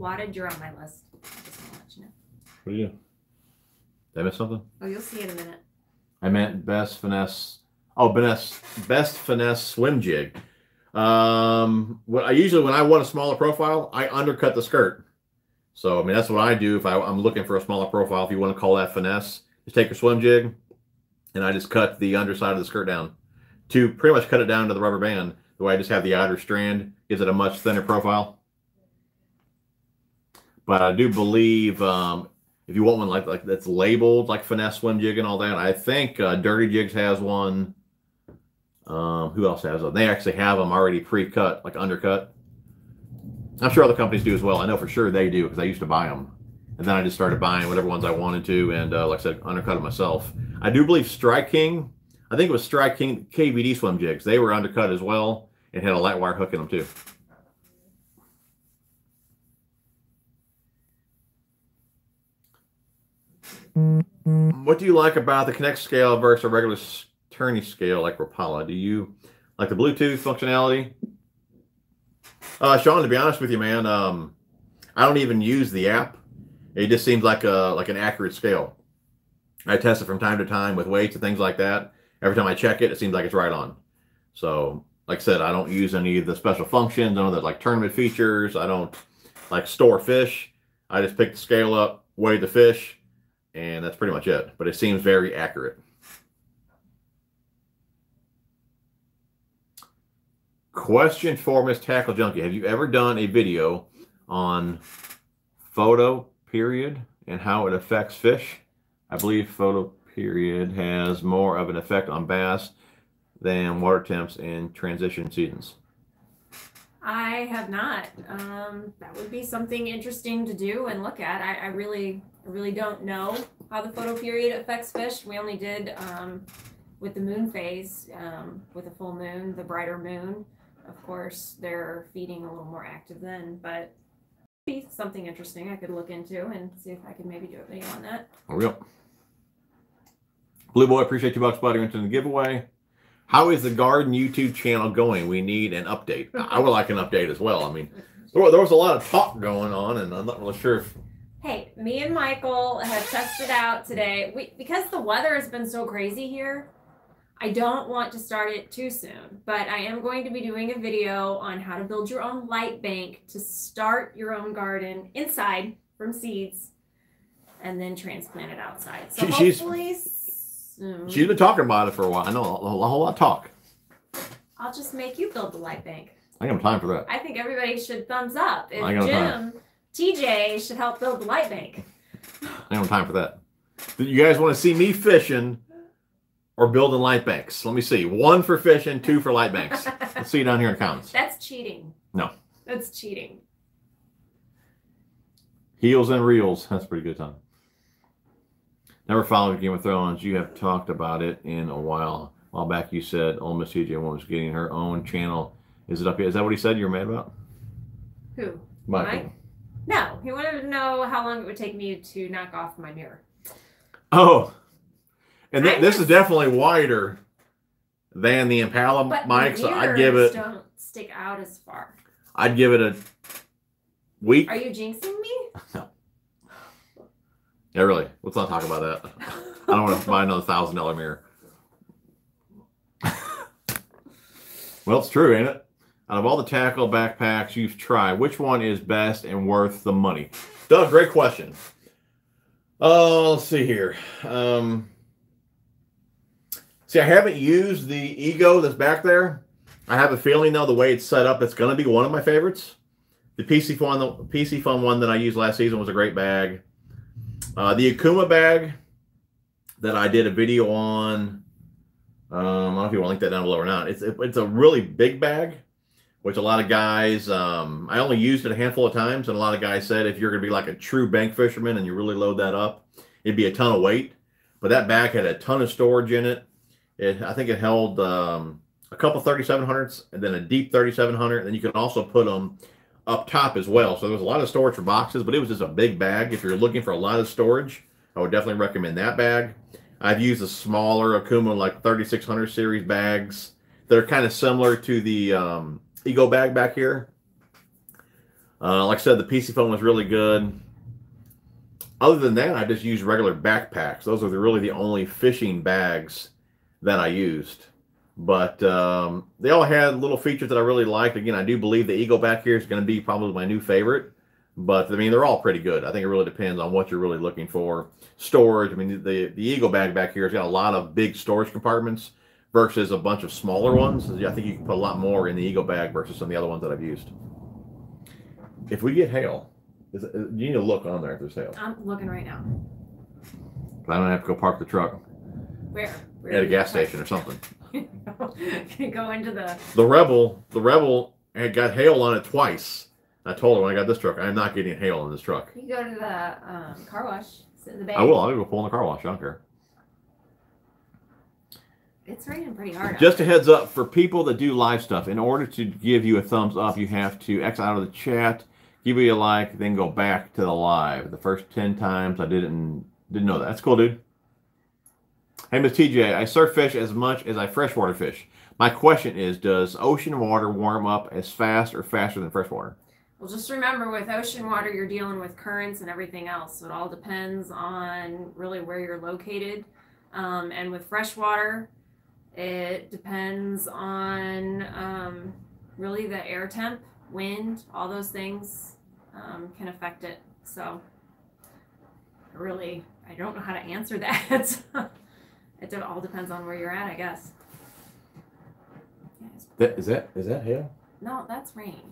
Wadded, you're on my list. I just want to let you know. What do you do? Did I miss something? Oh, you'll see in a minute. I meant best finesse. Oh, best finesse swim jig. What I usually, when I want a smaller profile, I undercut the skirt. So I mean, that's what I do if I'm looking for a smaller profile. If you want to call that finesse, just take your swim jig, and I just cut the underside of the skirt down to pretty much cut it down to the rubber band. The way I just have the outer strand gives it a much thinner profile. But I do believe if you want one like that's labeled like finesse swim jig and all that, I think Dirty Jigs has one. Who else has them? They actually have them already pre-cut, like undercut. I'm sure other companies do as well. I know for sure they do because I used to buy them. And then I just started buying whatever ones I wanted to. And like I said, undercut it myself. I do believe Strike King, I think it was Strike King KVD swim jigs. They were undercut as well and had a light wire hook in them too. What do you like about the Kinect scale versus a regular tourney scale like Rapala? Do you like the Bluetooth functionality? Sean, to be honest with you, man, I don't even use the app. It just seems like an accurate scale. I test it from time to time with weights and things like that. Every time I check it, it seems like it's right on. So, like I said, I don't use any of the special functions, none of the like tournament features. I don't like store fish. I just pick the scale up, weigh the fish, and that's pretty much it. But it seems very accurate. Question for Miss Tackle Junkie. Have you ever done a video on photo period and how it affects fish? I believe photo period has more of an effect on bass than water temps in transition seasons. I have not. That would be something interesting to do and look at. I really don't know how the photo period affects fish. We only did with the moon phase, with the full moon, the brighter moon. Of course, they're feeding a little more active then, but be something interesting I could look into and see if I could maybe do a video on that. For real. Blue Boy, appreciate $2, buddy, into the giveaway. How is the garden YouTube channel going? We need an update. I would like an update as well. I mean, there was a lot of talk going on, and I'm not really sure if... Hey, me and Michael have tested out today. Because the weather has been so crazy here, I don't want to start it too soon, but I am going to be doing a video on how to build your own light bank to start your own garden inside from seeds and then transplant it outside. So hopefully soon. She's been talking about it for a while. I know a whole lot of talk. I'll just make you build the light bank. I got time for that. I think everybody should thumbs up. If Jim, TJ should help build the light bank. I don't have time for that. You guys want to see me fishing or building light banks? Let me see. 1 for fishing, 2 for light banks. Let's see you down here in the comments. That's cheating. No. That's cheating. Heels and reels. That's a pretty good time. Never followed Game of Thrones. You have talked about it in a while. A while back you said Ole Miss TJ81 was getting her own channel. Is it up here? Is that what he said you were mad about? Who? Michael. No. He wanted to know how long it would take me to knock off my mirror. Oh. And this is definitely wider than the Impala mic, so I'd give it... don't stick out as far. I'd give it a week. Are you jinxing me? No. Yeah, really. Let's not talk about that. I don't want to buy another $1,000 mirror. Well, it's true, ain't it? Out of all the tackle backpacks you've tried, which one is best and worth the money? Doug, great question. Oh, let's see here. See, I haven't used the Ego that's back there. I have a feeling, though, the way it's set up, it's going to be one of my favorites. The PC Fun one that I used last season was a great bag. The Akuma bag that I did a video on, I don't know if you want to link that down below or not. It's a really big bag, which a lot of guys, I only used it a handful of times, and a lot of guys said if you're going to be like a true bank fisherman and you really load that up, it'd be a ton of weight. But that bag had a ton of storage in it. I think it held a couple 3700s and then a deep 3700. And then you can also put them up top as well. So there was a lot of storage for boxes, but it was just a big bag. If you're looking for a lot of storage, I would definitely recommend that bag. I've used the smaller Akuma like 3600 series bags. They're kind of similar to the Ego bag back here. Like I said, the PC phone was really good. Other than that, I just used regular backpacks. Those are really the only fishing bags that I used. But they all had little features that I really liked. Again, I do believe the Eagle back here is going to be probably my new favorite. But, I mean, they're all pretty good. I think it really depends on what you're really looking for. Storage, I mean, the Eagle bag back here has got a lot of big storage compartments versus a bunch of smaller ones. I think you can put a lot more in the Eagle bag versus some of the other ones that I've used. If we get hail, you need to look on there if there's hail. I'm looking right now. I don't have to go park the truck. Where? Where at a gas station or something. Go into the Rebel. The Rebel had got hail on it twice. I told her when I got this truck, I'm not getting hail on this truck. You go to the car wash. Sit in the bay. I will. I'll go pull in the car wash. I don't care. It's raining pretty hard. Just a heads up for people that do live stuff. In order to give you a thumbs up, you have to exit out of the chat, give me a like, then go back to the live. The first 10 times I didn't know that. That's cool, dude. Hey, Miss TJ, I surf fish as much as I freshwater fish. My question is, does ocean water warm up as fast or faster than freshwater? Well, just remember with ocean water, you're dealing with currents and everything else. So it all depends on really where you're located. And with freshwater, it depends on really the air temp, wind, all those things can affect it. So really, I don't know how to answer that. It all depends on where you're at, I guess. Yeah, is that hail? No, that's rain.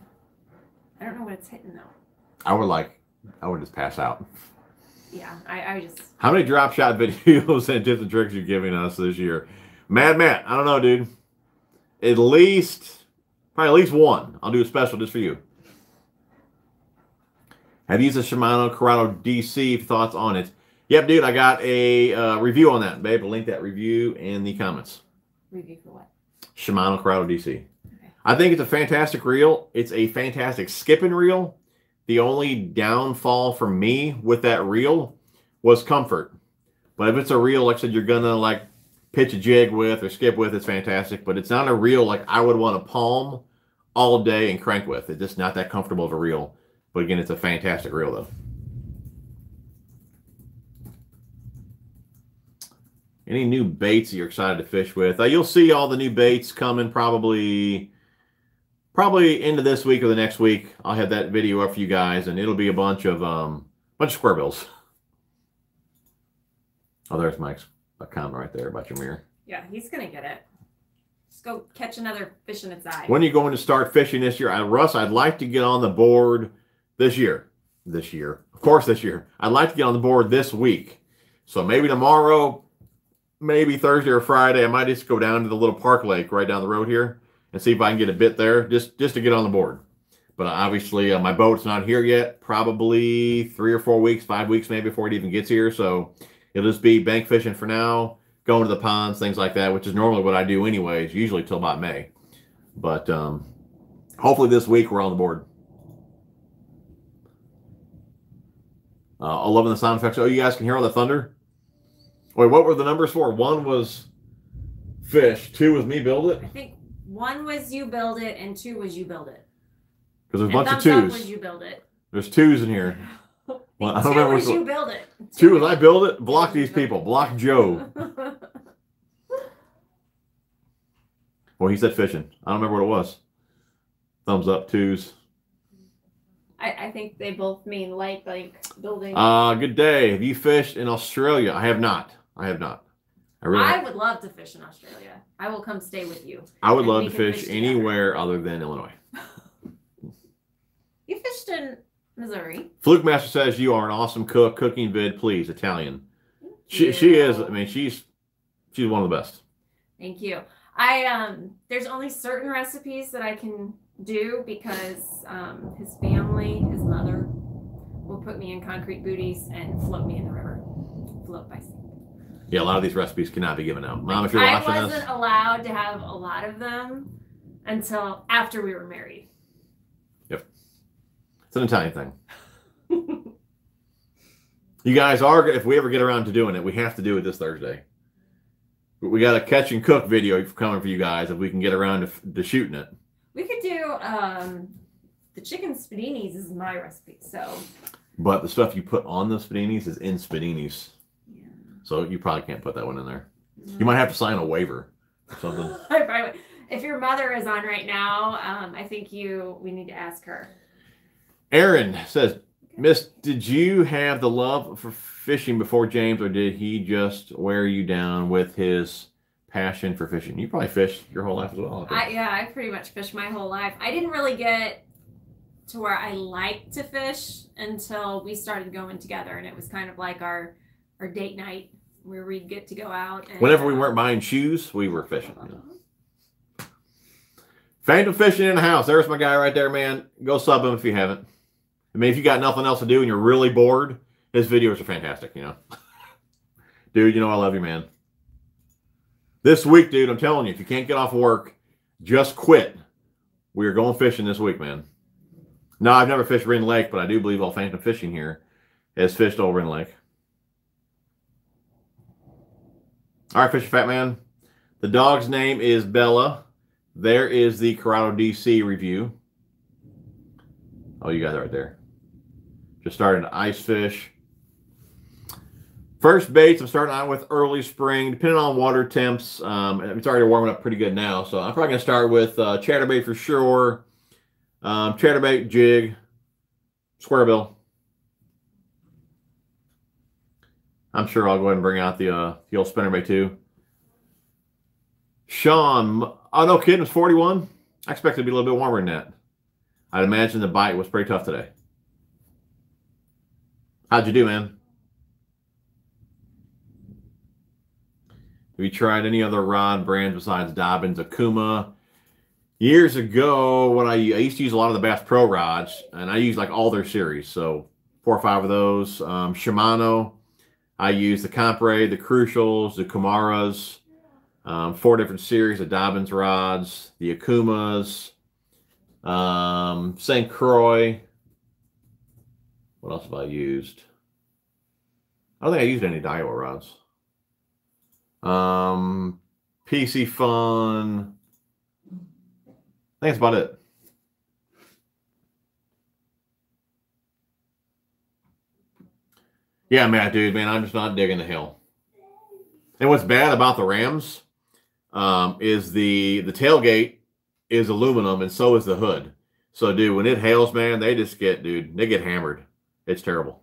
I don't know what it's hitting though. I would just pass out. Yeah, I just. How many drop shot videos and tips and tricks are you giving us this year? Matt, I don't know, dude. At least, probably at least one. I'll do a special just for you. Have you used a Shimano Curado DC? Thoughts on it? Yep, dude, I got a review on that. Babe, I'll link that review in the comments. Review for what? Shimano Curado DC. Okay. I think it's a fantastic reel. It's a fantastic skipping reel. The only downfall for me with that reel was comfort. But if it's a reel, like I said, you're going to like pitch a jig with or skip with, it's fantastic. But it's not a reel like I would want to palm all day and crank with. It's just not that comfortable of a reel. But again, it's a fantastic reel, though. Any new baits that you're excited to fish with? You'll see all the new baits coming probably into this week or the next week. I'll have that video up for you guys, and it'll be a bunch of square bills. Oh, there's Mike's comment right there about your mirror. Yeah, he's gonna get it. Just go catch another fish in its eye. When are you going to start fishing this year? Russ, I'd like to get on the board this year. This year, of course, this year. I'd like to get on the board this week. So maybe tomorrow. Maybe Thursday or Friday, I might just go down to the little park lake right down the road here and see if I can get a bit there just to get on the board. But obviously, my boat's not here yet. Probably 3 or 4 weeks, 5 weeks maybe before it even gets here. So it'll just be bank fishing for now, going to the ponds, things like that, which is normally what I do anyways, usually till about May. But hopefully this week we're on the board. I love the sound effects. Oh, you guys can hear all the thunder? Wait, what were the numbers for? One was fish, two was me build it? I think one was you build it and two was you build it. Because there's a bunch of twos. Was you build it. There's twos in here. Well, I don't remember. Two was you build it. Two was I build it. Block these people. Block Joe. Well, he said fishing. I don't remember what it was. Thumbs up, twos. I think they both mean like building. Good day. Have you fished in Australia? I have not. I would love to fish in Australia. I will come stay with you. I would love to fish anywhere other than Illinois. You fished in Missouri. Fluke Master says you are an awesome cook. Cooking vid, please. Italian. She is. I mean, she's one of the best. Thank you. There's only certain recipes that I can do because his family, his mother, will put me in concrete booties and float me in the river. Float by sea. Yeah, a lot of these recipes cannot be given out. Mom, if you're watching this. I wasn't allowed to have a lot of them until after we were married. Yep. It's an Italian thing. You guys are, if we ever get around to doing it, we have to do it this Thursday. We got a catch and cook video coming for you guys if we can get around to shooting it. We could do the chicken spadinis is my recipe, so. But the stuff you put on the spadinis is in spadinis. Yeah. So you probably can't put that one in there. You might have to sign a waiver or something. I probably would. If your mother is on right now, I think we need to ask her. Erin says, Miss, did you have the love for fishing before James, or did he just wear you down with his passion for fishing? You probably fished your whole life as well. I pretty much fished my whole life. I didn't really get to where I liked to fish until we started going together, and it was kind of like our date night where we'd get to go out. And, whenever we weren't buying shoes, we were fishing. You know? Phantom Fishing in the house. There's my guy right there, man. Go sub him if you haven't. I mean, if you got nothing else to do and you're really bored, his videos are fantastic, you know. Dude, you know I love you, man. This week, dude, I'm telling you, if you can't get off work, just quit. We are going fishing this week, man. No, I've never fished Wren Lake, but I do believe all Phantom Fishing here has fished all Wren Lake. All right, Fisher Fat Man. The dog's name is Bella. There is the Curado DC review. Oh, you got that right there. Just starting to ice fish. First baits I'm starting out with early spring, depending on water temps. It's already warming up pretty good now. So I'm probably going to start with chatterbait for sure. Chatterbait, jig, squarebill. I'm sure I'll go ahead and bring out the old spinnerbait too. Sean, oh, no kidding, it was 41. I expected it to be a little bit warmer than that. I'd imagine the bite was pretty tough today. How'd you do, man? Have you tried any other rod brands besides Dobbins, Akuma? Years ago, when I used to use a lot of the Bass Pro rods, and I used like all their series, so 4 or 5 of those. Shimano, I used the Compre, the Crucials, the Kumaras. 4 different series of Dobbins rods, the Akumas, St. Croix. What else have I used? I don't think I used any Daiwa rods. PC Fun. I think that's about it. Yeah, Matt, dude, man, I'm just not digging the hill. And what's bad about the Rams? Is the tailgate is aluminum and so is the hood. So dude, when it hails, man, they just get, dude, they get hammered. It's terrible.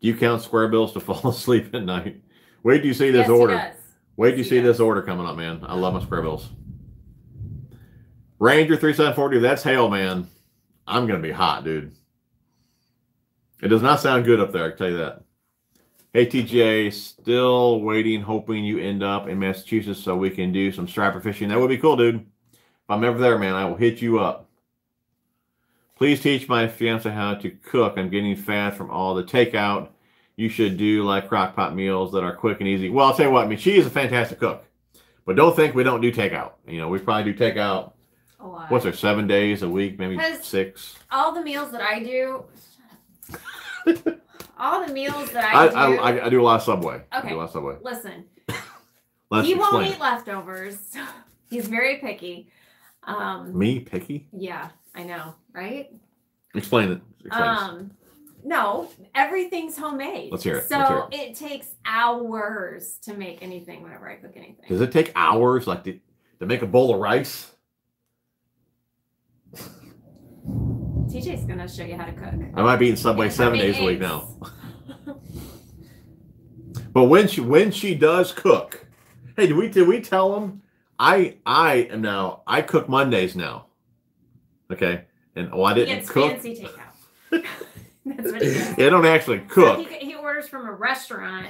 Do you count square bills to fall asleep at night? Wait till you see this order. Wait till you see this order coming up, man. I love my square bills. Ranger 3740, that's hail, man. I'm gonna be hot, dude. It does not sound good up there, I can tell you that. Hey, TJ, still waiting, hoping you end up in Massachusetts so we can do some striper fishing. That would be cool, dude. If I'm ever there, man, I will hit you up. Please teach my fiance how to cook. I'm getting fat from all the takeout. You should do like crock pot meals that are quick and easy. Well, I'll tell you what, I mean, she is a fantastic cook. But don't think we don't do takeout. You know, we probably do takeout, a lot. What's there, 7 days a week, maybe 6? All the meals that I do... All the meals that I do a lot of Subway. Okay. I do a lot of Subway. Listen, he won't eat leftovers. He's very picky. Me picky? Yeah, I know, right? Explain it. Explain no, everything's homemade. Let's hear it. So it takes hours to make anything. Whenever I cook anything, does it take hours, like to make a bowl of rice? TJ's going to show you how to cook. I might be in Subway 7 days a week now. But when she does cook, hey, did we tell them? I cook Mondays now. Okay. And oh, I didn't cook. Fancy takeout. That's what he does. They don't actually cook. So he orders from a restaurant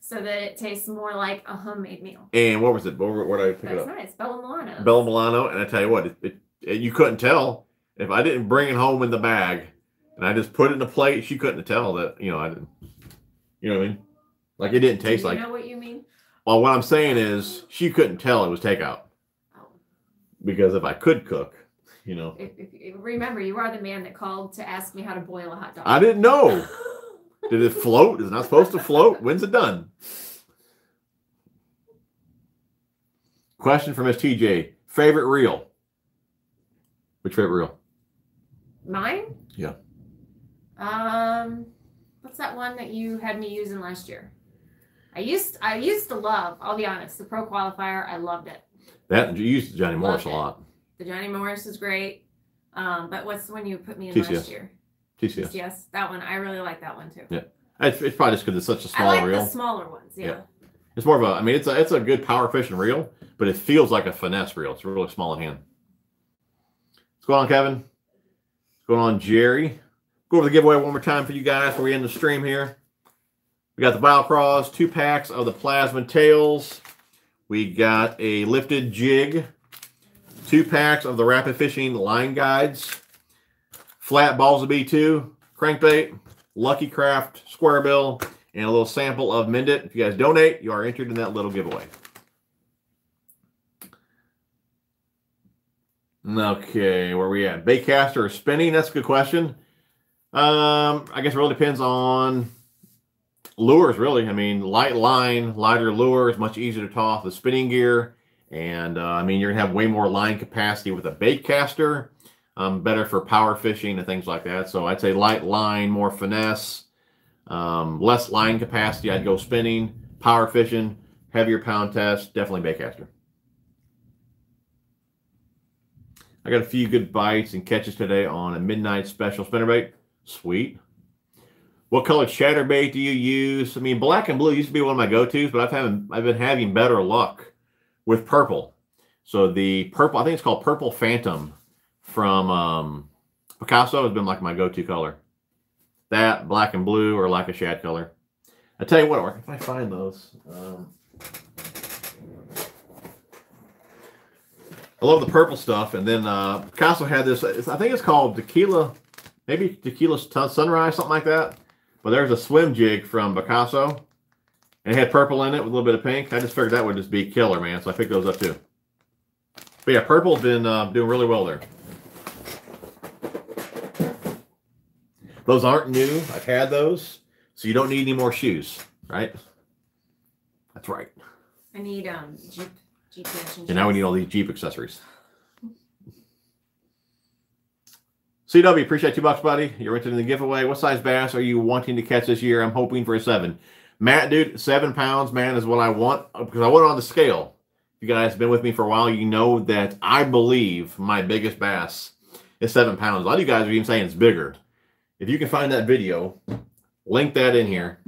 so that it tastes more like a homemade meal. And what was it? What did I pick it up? That's nice. Bella Milano. Bella Milano. And I tell you what, you couldn't tell. If I didn't bring it home in the bag and I just put it in a plate, she couldn't tell that, you know, I didn't, you know what I mean? Like it didn't taste like. You know what you mean? Well, what I'm saying is she couldn't tell it was takeout. Oh. Because if I could cook, you know. Remember, you are the man that called to ask me how to boil a hot dog. I didn't know. Did it float? Is it not supposed to float? When's it done? Question from Miss TJ. Favorite reel? Which favorite reel? Mine? Yeah. What's that one that you had me using last year? I used to love, I'll be honest, the Pro Qualifier. I loved it. That you used the Johnny Morris a lot. The Johnny Morris is great. But what's the one you put me in last year? TCS. Yes, that one. I really like that one too. Yeah, it's probably just because it's such a small reel. I like the smaller ones. Yeah. It's more of a. I mean, it's a good power fishing reel, but it feels like a finesse reel. It's really small in hand. What's going on, Kevin? What's going on, Jerry? Go over the giveaway one more time for you guys before we end the stream here. We got the Biocross, 2 packs of the Plasma Tails. We got a lifted jig, 2 packs of the Rapid Fishing Line Guides, flat balls of B2, crankbait, Lucky Craft, square bill, and a little sample of Mend-It. If you guys donate, you are entered in that little giveaway. Okay, where are we at? Baitcaster or spinning? That's a good question. I guess it really depends on lures, really. I mean, light line, lighter lures, much easier to toss the spinning gear. And, I mean, you're going to have way more line capacity with a baitcaster. Better for power fishing and things like that. So I'd say light line, more finesse, less line capacity. I'd go spinning, power fishing, heavier pound test, definitely baitcaster. I got a few good bites and catches today on a midnight special spinnerbait. Sweet. What color chatterbait do you use? I mean, black and blue used to be one of my go-tos, but I've been having better luck with purple. So the purple, I think it's called Purple Phantom from Picasso has been like my go-to color. That, black and blue, or like a shad color. I tell you what, if I find those. I love the purple stuff, and then Picasso had this, I think it's called Tequila, maybe Tequila Sunrise, something like that. But there's a swim jig from Picasso, and it had purple in it with a little bit of pink. I just figured that would just be killer, man, so I picked those up too. But yeah, purple's been doing really well there. Those aren't new. I've had those, so you don't need any more shoes, right? That's right. I need Jeep. And now we need all these Jeep accessories. CW, appreciate $2, buddy. You're entered in the giveaway. What size bass are you wanting to catch this year? I'm hoping for a 7. Matt, dude, 7 pounds, man, is what I want because I want it on the scale. You guys have been with me for a while. You know that I believe my biggest bass is 7 pounds. A lot of you guys are even saying it's bigger. If you can find that video, link that in here.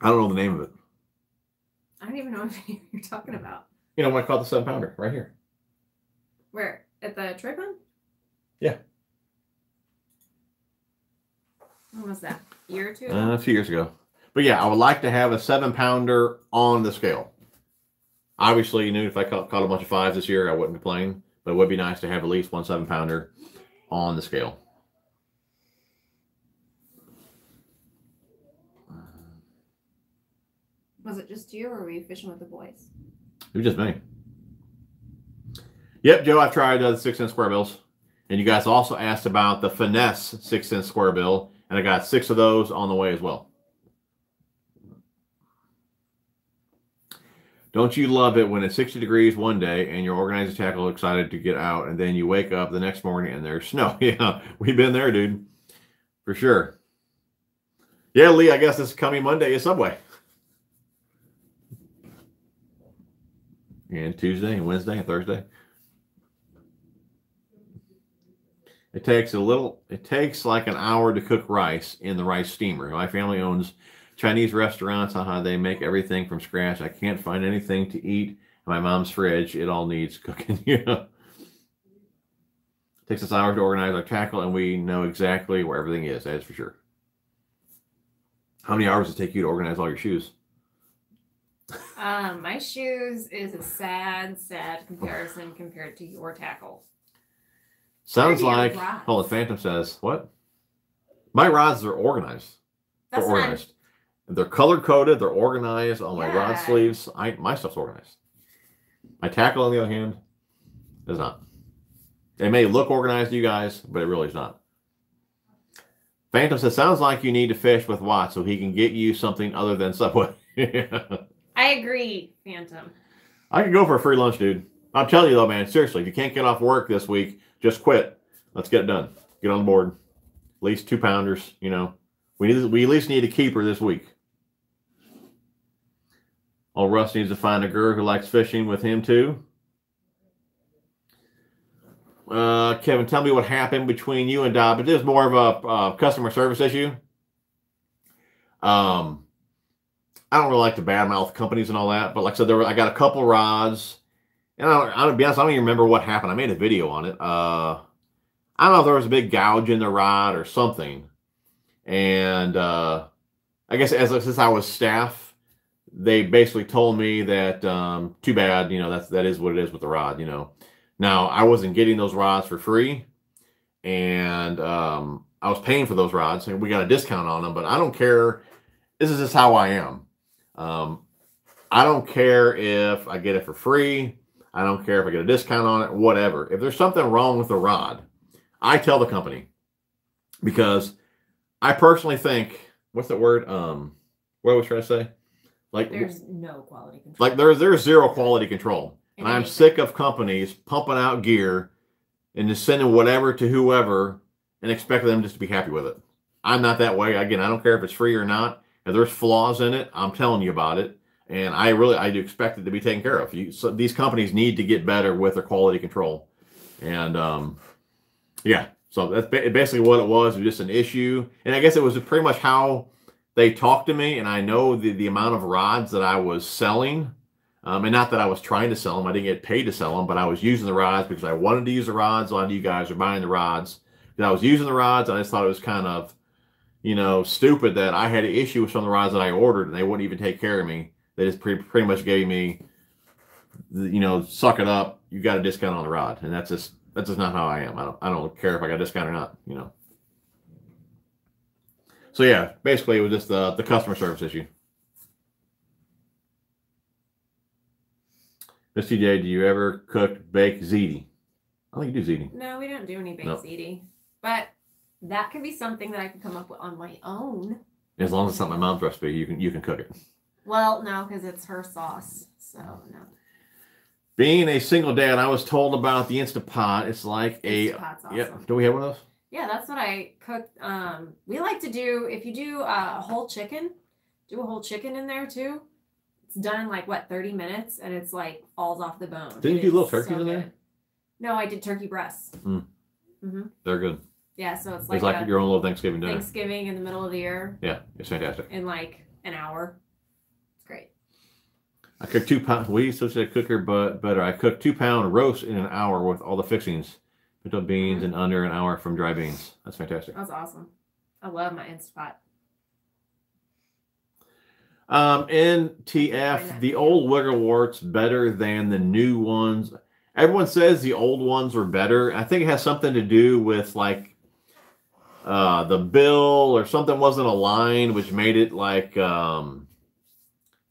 I don't know the name of it. I don't even know what video you're talking about. You know, when I caught the 7-pounder right here. Where? At the tray pond? Yeah. When was that? A year or two ago? A few years ago. But yeah, I would like to have a 7-pounder on the scale. Obviously, you knew if I caught a bunch of 5s this year, I wouldn't complain. But it would be nice to have at least one 7-pounder on the scale. Was it just you or were you fishing with the boys? It was just me. Yep, Joe, I've tried the 6-inch square bills. And you guys also asked about the finesse 6-inch square bill. And I got 6 of those on the way as well. Don't you love it when it's 60 degrees one day and your organizer tackle excited to get out and then you wake up the next morning and there's snow? Yeah, we've been there, dude. For sure. Yeah, Lee, I guess this coming Monday is Subway. And Tuesday and Wednesday and Thursday. It takes like an hour to cook rice in the rice steamer. My family owns Chinese restaurants. They make everything from scratch. I can't find anything to eat in my mom's fridge. It all needs cooking. Yeah. It takes us hours to organize our tackle, and we know exactly where everything is. That is for sure. How many hours does it take you to organize all your shoes? My shoes is a sad, sad comparison compared to your tackle. Sounds like, oh, the Phantom says, what? My rods are organized. That's they're organized. Not... They're color-coded. They're organized on my rod sleeves. My stuff's organized. My tackle, on the other hand, is not. It may look organized to you guys, but it really is not. Phantom says, sounds like you need to fish with Watt so he can get you something other than Subway. I agree, Phantom. I could go for a free lunch, dude. I'm telling you, though, man, seriously, if you can't get off work this week, Just quit. Let's get it done. Get on the board. At least 2-pounders, you know. We at least need a keeper this week. Old Russ needs to find a girl who likes fishing with him, too. Kevin, tell me what happened between you and Dobbins. This is more of a customer service issue. I don't really like to badmouth companies and all that, but like I said, I got a couple rods, and I'll be honest, I don't even remember what happened. I made a video on it. I don't know if there was a big gouge in the rod or something, and I guess since I was staff, they basically told me that too bad, you know, that is what it is with the rod, you know. Now, I wasn't getting those rods for free, and I was paying for those rods, and we got a discount on them, but I don't care. This is just how I am. I don't care if I get it for free. I don't care if I get a discount on it, whatever. If there's something wrong with the rod, I tell the company, because I personally think, what's that word? What was I trying to say? Like, there's no quality control. Like, there's zero quality control. And I'm sick of companies pumping out gear and just sending whatever to whoever and expecting them just to be happy with it. I'm not that way. Again, I don't care if it's free or not. If there's flaws in it, I'm telling you about it. And I do expect it to be taken care of. So these companies need to get better with their quality control. And, yeah, so that's basically what it was. It was just an issue. And I guess it was pretty much how they talked to me. And I know the amount of rods that I was selling. And not that I was trying to sell them. I didn't get paid to sell them, but I was using the rods because I wanted to use the rods. A lot of you guys are buying the rods. And I was using the rods, and I just thought it was kind of, you know, stupid that I had an issue with some of the rods that I ordered, and they wouldn't even take care of me. They just pretty much gave me, you know, suck it up. You got a discount on the rod, and that's just not how I am. I don't care if I got a discount or not, you know. So, yeah, basically it was just the customer service issue. Miss TJ, do you ever cook baked ziti? I think you do ziti. No, we don't do any baked ziti. But that could be something that I could come up with on my own. As long as it's not my mom's recipe, you can cook it. Well, no, because it's her sauce. So, no. Being a single dad, I was told about the Instant Pot. It's like a... Pot's awesome. Yeah, do we have one of those? Yeah, that's what I cooked. We like to do, if you do a whole chicken, do a whole chicken in there too. It's done in like, what, 30 minutes? And it's like, all's off the bone. Didn't you do little turkeys in there? No, I did turkey breasts. Mm. Mm-hmm. They're good. Yeah, so it's like your own little Thanksgiving dinner. Thanksgiving in the middle of the year. Yeah, it's fantastic. In like an hour. It's great. I cooked 2 pounds. We used to say cooker, but better. I cooked 2-pound roast in an hour with all the fixings. Pinto beans in under an hour from dry beans. That's fantastic. That's awesome. I love my Instant Pot. NTF, the old wiggle warts better than the new ones. Everyone says the old ones were better. I think it has something to do with like the bill or something wasn't aligned, which made it like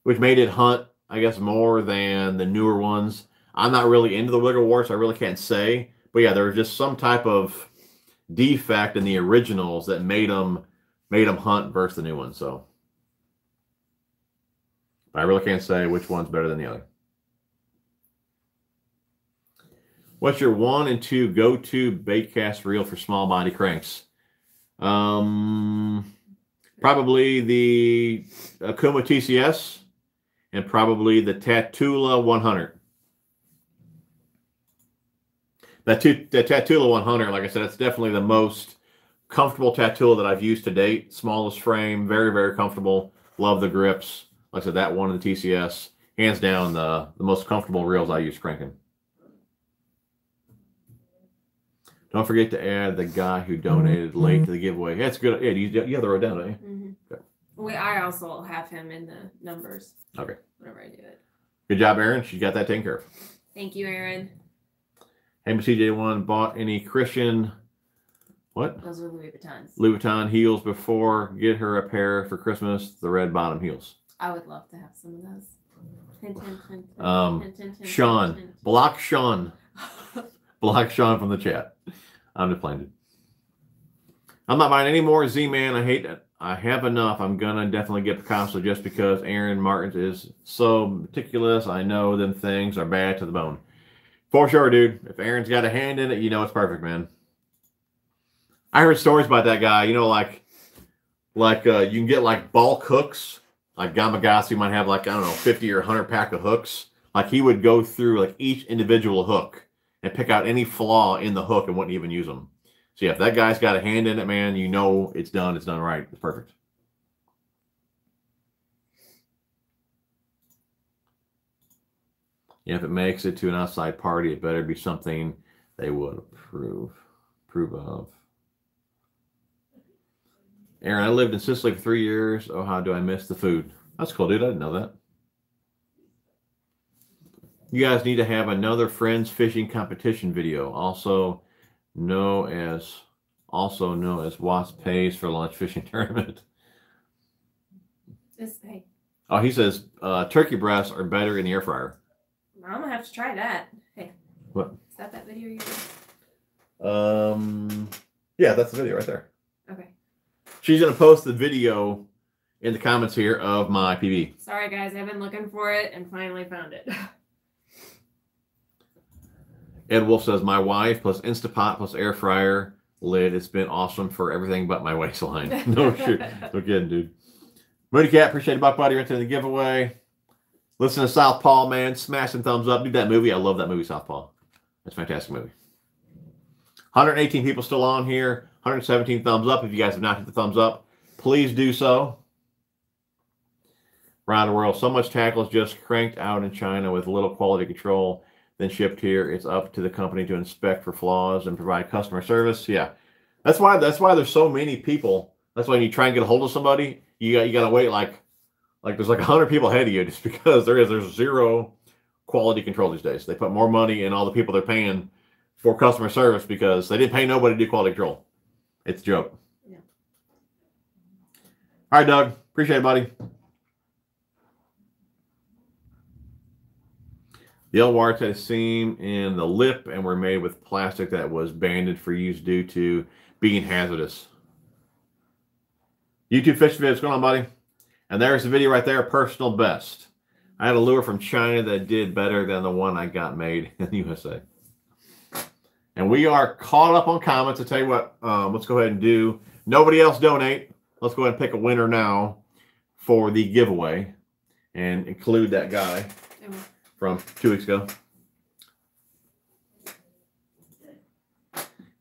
which made it hunt, I guess, more than the newer ones. I'm not really into the wiggle warts, so I really can't say. But yeah, there was just some type of defect in the originals that made them hunt versus the new ones. So I really can't say which one's better than the other. What's your 1 and 2 go-to bait cast reel for small body cranks? Probably the Akuma TCS and probably the Tatula 100. The Tatula 100, like I said, that's definitely the most comfortable Tatula that I've used to date. Smallest frame, very, very comfortable. Love the grips. Like I said, that one in the TCS, hands down, the most comfortable reels I use cranking. Don't forget to add the guy who donated late to the giveaway. That's good. Yeah, you have the road down, don't you? Mm-hmm. Okay. I also have him in the numbers. Okay. Whenever I do it. Good job, Aaron. She got that taken care of. Thank you, Aaron. Hey, Miss TJ1, bought any Christian... What? Those are Louis Vuittons. Louis Vuitton heels before. Get her a pair for Christmas, the red bottom heels. I would love to have some of those. Sean. Block Sean. Block Sean from the chat. I'm just playing. I'm not buying any more Z-Man. I hate it. I have enough. I'm going to definitely get Picasso just because Aaron Martin is so meticulous. I know them things are bad to the bone. For sure, dude. If Aaron's got a hand in it, you know it's perfect, man. I heard stories about that guy. You know, like you can get like bulk hooks. Like Gamagasi might have like, I don't know, 50 or 100 pack of hooks. Like he would go through like each individual hook and pick out any flaw in the hook and wouldn't even use them. So yeah, if that guy's got a hand in it, man, you know it's done. It's done right. It's perfect. Yeah, if it makes it to an outside party, it better be something they would approve of. Aaron, I lived in Sicily for 3 years. Oh, how do I miss the food? That's cool, dude. I didn't know that. You guys need to have another friends fishing competition video. Also known as Watts Pays for Lunch Fishing Tournament. This pay. Oh, he says turkey breasts are better in the air fryer. I'm gonna have to try that. Hey, what? Is that video you did? Yeah, that's the video right there. Okay. She's gonna post the video in the comments here of my PB. Sorry guys, I've been looking for it and finally found it. Ed Wolf says my wife plus Instapot plus air fryer lid. It's been awesome for everything but my waistline. No shit, no kidding, dude. Moody Cat, appreciate it, Buck Buddy, right there in the giveaway. Listen to Southpaw, man. Smash some thumbs up. Dude, that movie. I love that movie, Southpaw. That's a fantastic movie. 118 people still on here. 117 thumbs up. If you guys have not hit the thumbs up, please do so. Around the world, so much tackle is just cranked out in China with little quality control, then shipped here. It's up to the company to inspect for flaws and provide customer service. Yeah, that's why there's so many people. That's why when you try and get a hold of somebody, you gotta wait like there's like 100 people ahead of you, just because there's zero quality control these days. They put more money in all the people they're paying for customer service because they didn't pay nobody to do quality control. It's a joke. Yeah. All right, Doug. Appreciate it, buddy. The LWARs had a seam in the lip and were made with plastic that was banded for use due to being hazardous. YouTube fish video, what's going on, buddy? And there's the video right there, personal best. I had a lure from China that did better than the one I got made in the USA. And we are caught up on comments. I tell you what, let's go ahead and do. Nobody else donate. Let's go ahead and pick a winner now for the giveaway and include that guy from 2 weeks ago.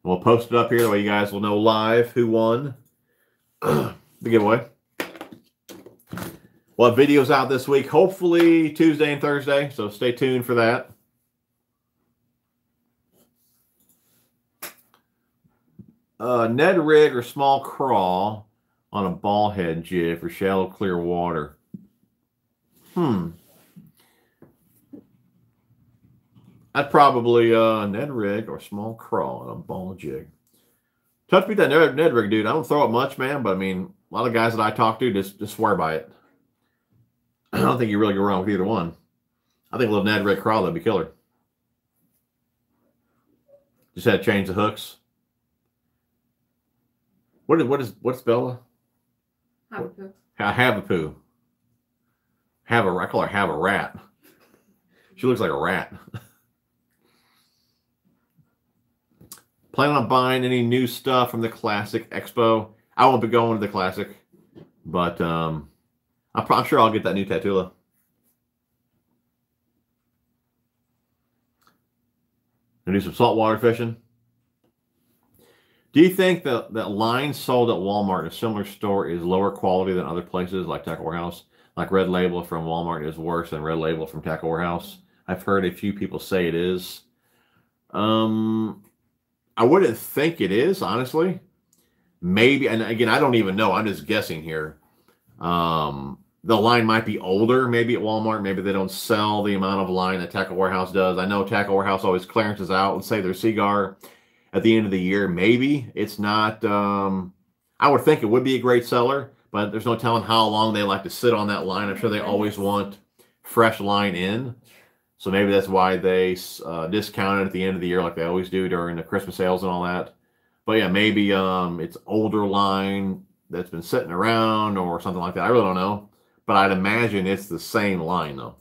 We'll post it up here. That way you guys will know live who won the giveaway. We'll have videos out this week, hopefully Tuesday and Thursday, so stay tuned for that. Ned rig or small crawl on a ball head jig for shallow, clear water. I'd probably Ned rig or small crawl on a ball jig. Tough to beat that Ned rig, dude. I don't throw it much, man, but I mean, a lot of guys that I talk to just swear by it. I don't think you really go wrong with either one. I think a little Ned rig crawl, that'd be killer. Just had to change the hooks. What's Bella? Havapoo. Havapoo. I call her have a rat. She looks like a rat. Plan on buying any new stuff from the Classic Expo? I won't be going to the Classic, but I'm sure I'll get that new Tatula. Gonna do some saltwater fishing. Do you think that line sold at Walmart, a similar store, is lower quality than other places like Tackle Warehouse? Like Red Label from Walmart is worse than Red Label from Tackle Warehouse? I've heard a few people say it is. I wouldn't think it is, honestly. Maybe, and again, I don't even know. I'm just guessing here. The line might be older, maybe at Walmart. Maybe they don't sell the amount of line that Tackle Warehouse does. I know Tackle Warehouse always clearances out. Let's say their Seaguar at the end of the year. Maybe it's not. I would think it would be a great seller, but there's no telling how long they like to sit on that line. I'm sure they always want fresh line in. So maybe that's why they discount it at the end of the year like they always do during the Christmas sales and all that. But yeah, maybe it's older line that's been sitting around or something like that. I really don't know. But I'd imagine it's the same line, though.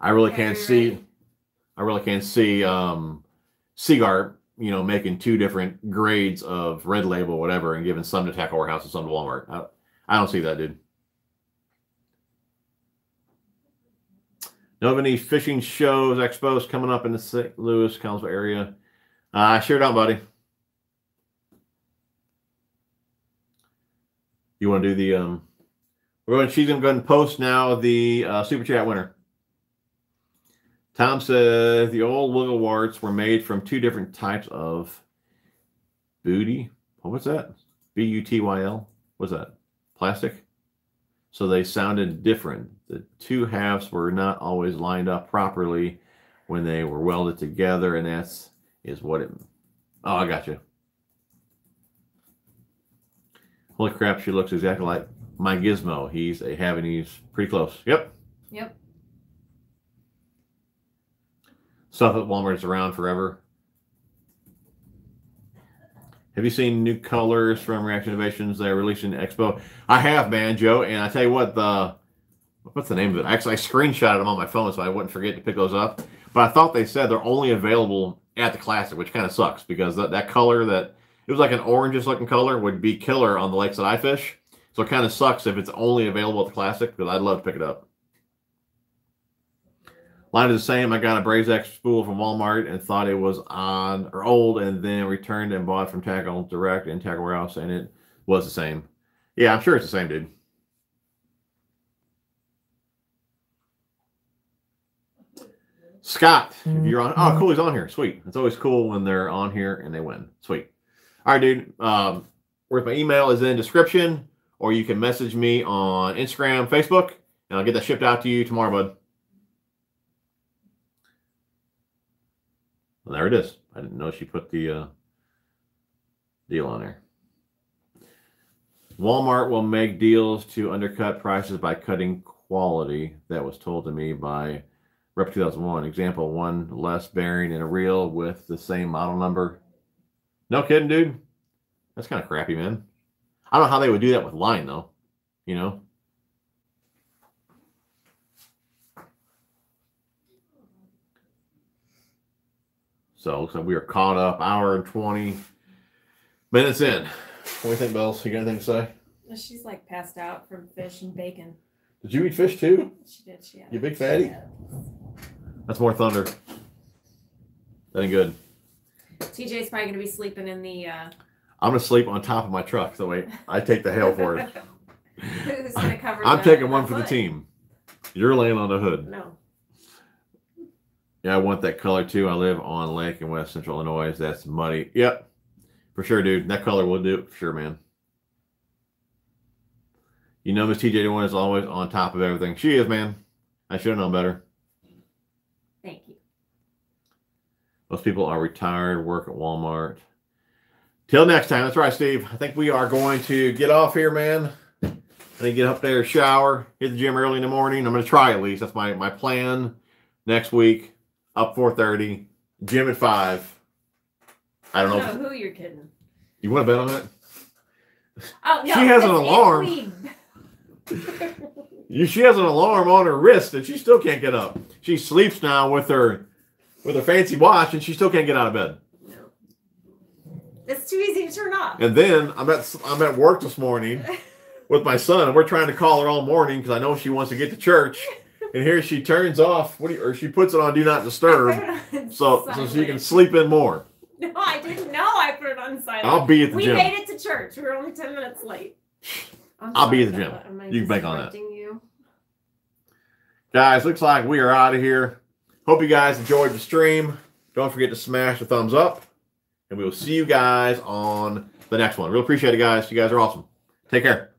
I really can't see. I really can't see Seaguar, you know, making two different grades of Red Label, whatever, and giving some to Tackle Warehouse and some to Walmart. I don't see that, dude. Know of any fishing shows, expos coming up in the St. Louis, Council area? Sure don't, buddy. You want to do the we're going. She's going to go ahead and post now the Super Chat winner. Tom says the old wiggle warts were made from two different types of booty. Oh, what's that? B-U-T-Y-L. What's that? Plastic. So they sounded different. The two halves were not always lined up properly when they were welded together, and that's is what it. Oh, I got you. Holy crap! She looks exactly like my gizmo. He's a Havanese, pretty close. Yep. Yep. Stuff at Walmart is around forever. Have you seen new colors from Reaction Innovations? They're releasing Expo. I have, man, Joe. And I tell you what, the what's the name of it? Actually, I screenshotted them on my phone so I wouldn't forget to pick those up. But I thought they said they're only available at the Classic, which kind of sucks because that color that it was like an orangish looking color would be killer on the lakes that I fish. So it kind of sucks if it's only available at the Classic, because I'd love to pick it up. Line is the same. I got a Braves X spool from Walmart and thought it was on or old, and then returned and bought from Tackle Direct and Tackle Warehouse, and it was the same. Yeah, I'm sure it's the same, dude. Scott, if you're on, oh, cool, he's on here. Sweet. It's always cool when they're on here and they win. Sweet. All right, dude. Where's my email is in description, or you can message me on Instagram, Facebook, and I'll get that shipped out to you tomorrow, bud. Well, there it is. I didn't know she put the deal on there. Walmart will make deals to undercut prices by cutting quality. That was told to me by Rep 2001. Example, one less bearing in a reel with the same model number. No kidding, dude. That's kind of crappy, man. I don't know how they would do that with line, though. You know? So, looks like we are caught up. Hour and 20 minutes in. What do you think, Bells? You got anything to say? She's, like, passed out from fish and bacon. Did you eat fish, too? She did. She had you big fatty? Had. That's more thunder. That ain't good. TJ's probably going to be sleeping in the... I'm going to sleep on top of my truck. So wait, I take the hail for it. Who's going to cover I'm taking one for the team. You're laying on the hood. No. Yeah, I want that color too. I live on lake in West Central Illinois. That's muddy. Yep. For sure, dude. That color will do it. For sure, man. You know Miss TJ81 is always on top of everything. She is, man. I should have known better. Thank you. Most people are retired, work at Walmart. Till next time. That's right, Steve. I think we are going to get off here, man. I need to get up there, shower, hit the gym early in the morning. I'm going to try at least. That's my plan. Next week, up 4:30, gym at 5. I don't know who you're kidding. You want to bet on that? Oh, no, she has an alarm. She has an alarm on her wrist, and she still can't get up. She sleeps now with her fancy watch, and she still can't get out of bed. It's too easy to turn off. And then I'm at work this morning with my son, and we're trying to call her all morning because I know she wants to get to church. And here she turns off, or she puts it on Do Not Disturb, so she can sleep in more. No, I didn't know I put it on silent. I'll be at the gym. We made it to church. We were only 10 minutes late. I'll be at the gym. You can bank on that. Guys, looks like we are out of here. Hope you guys enjoyed the stream. Don't forget to smash the thumbs up. And we will see you guys on the next one. Really appreciate it, guys. You guys are awesome. Take care.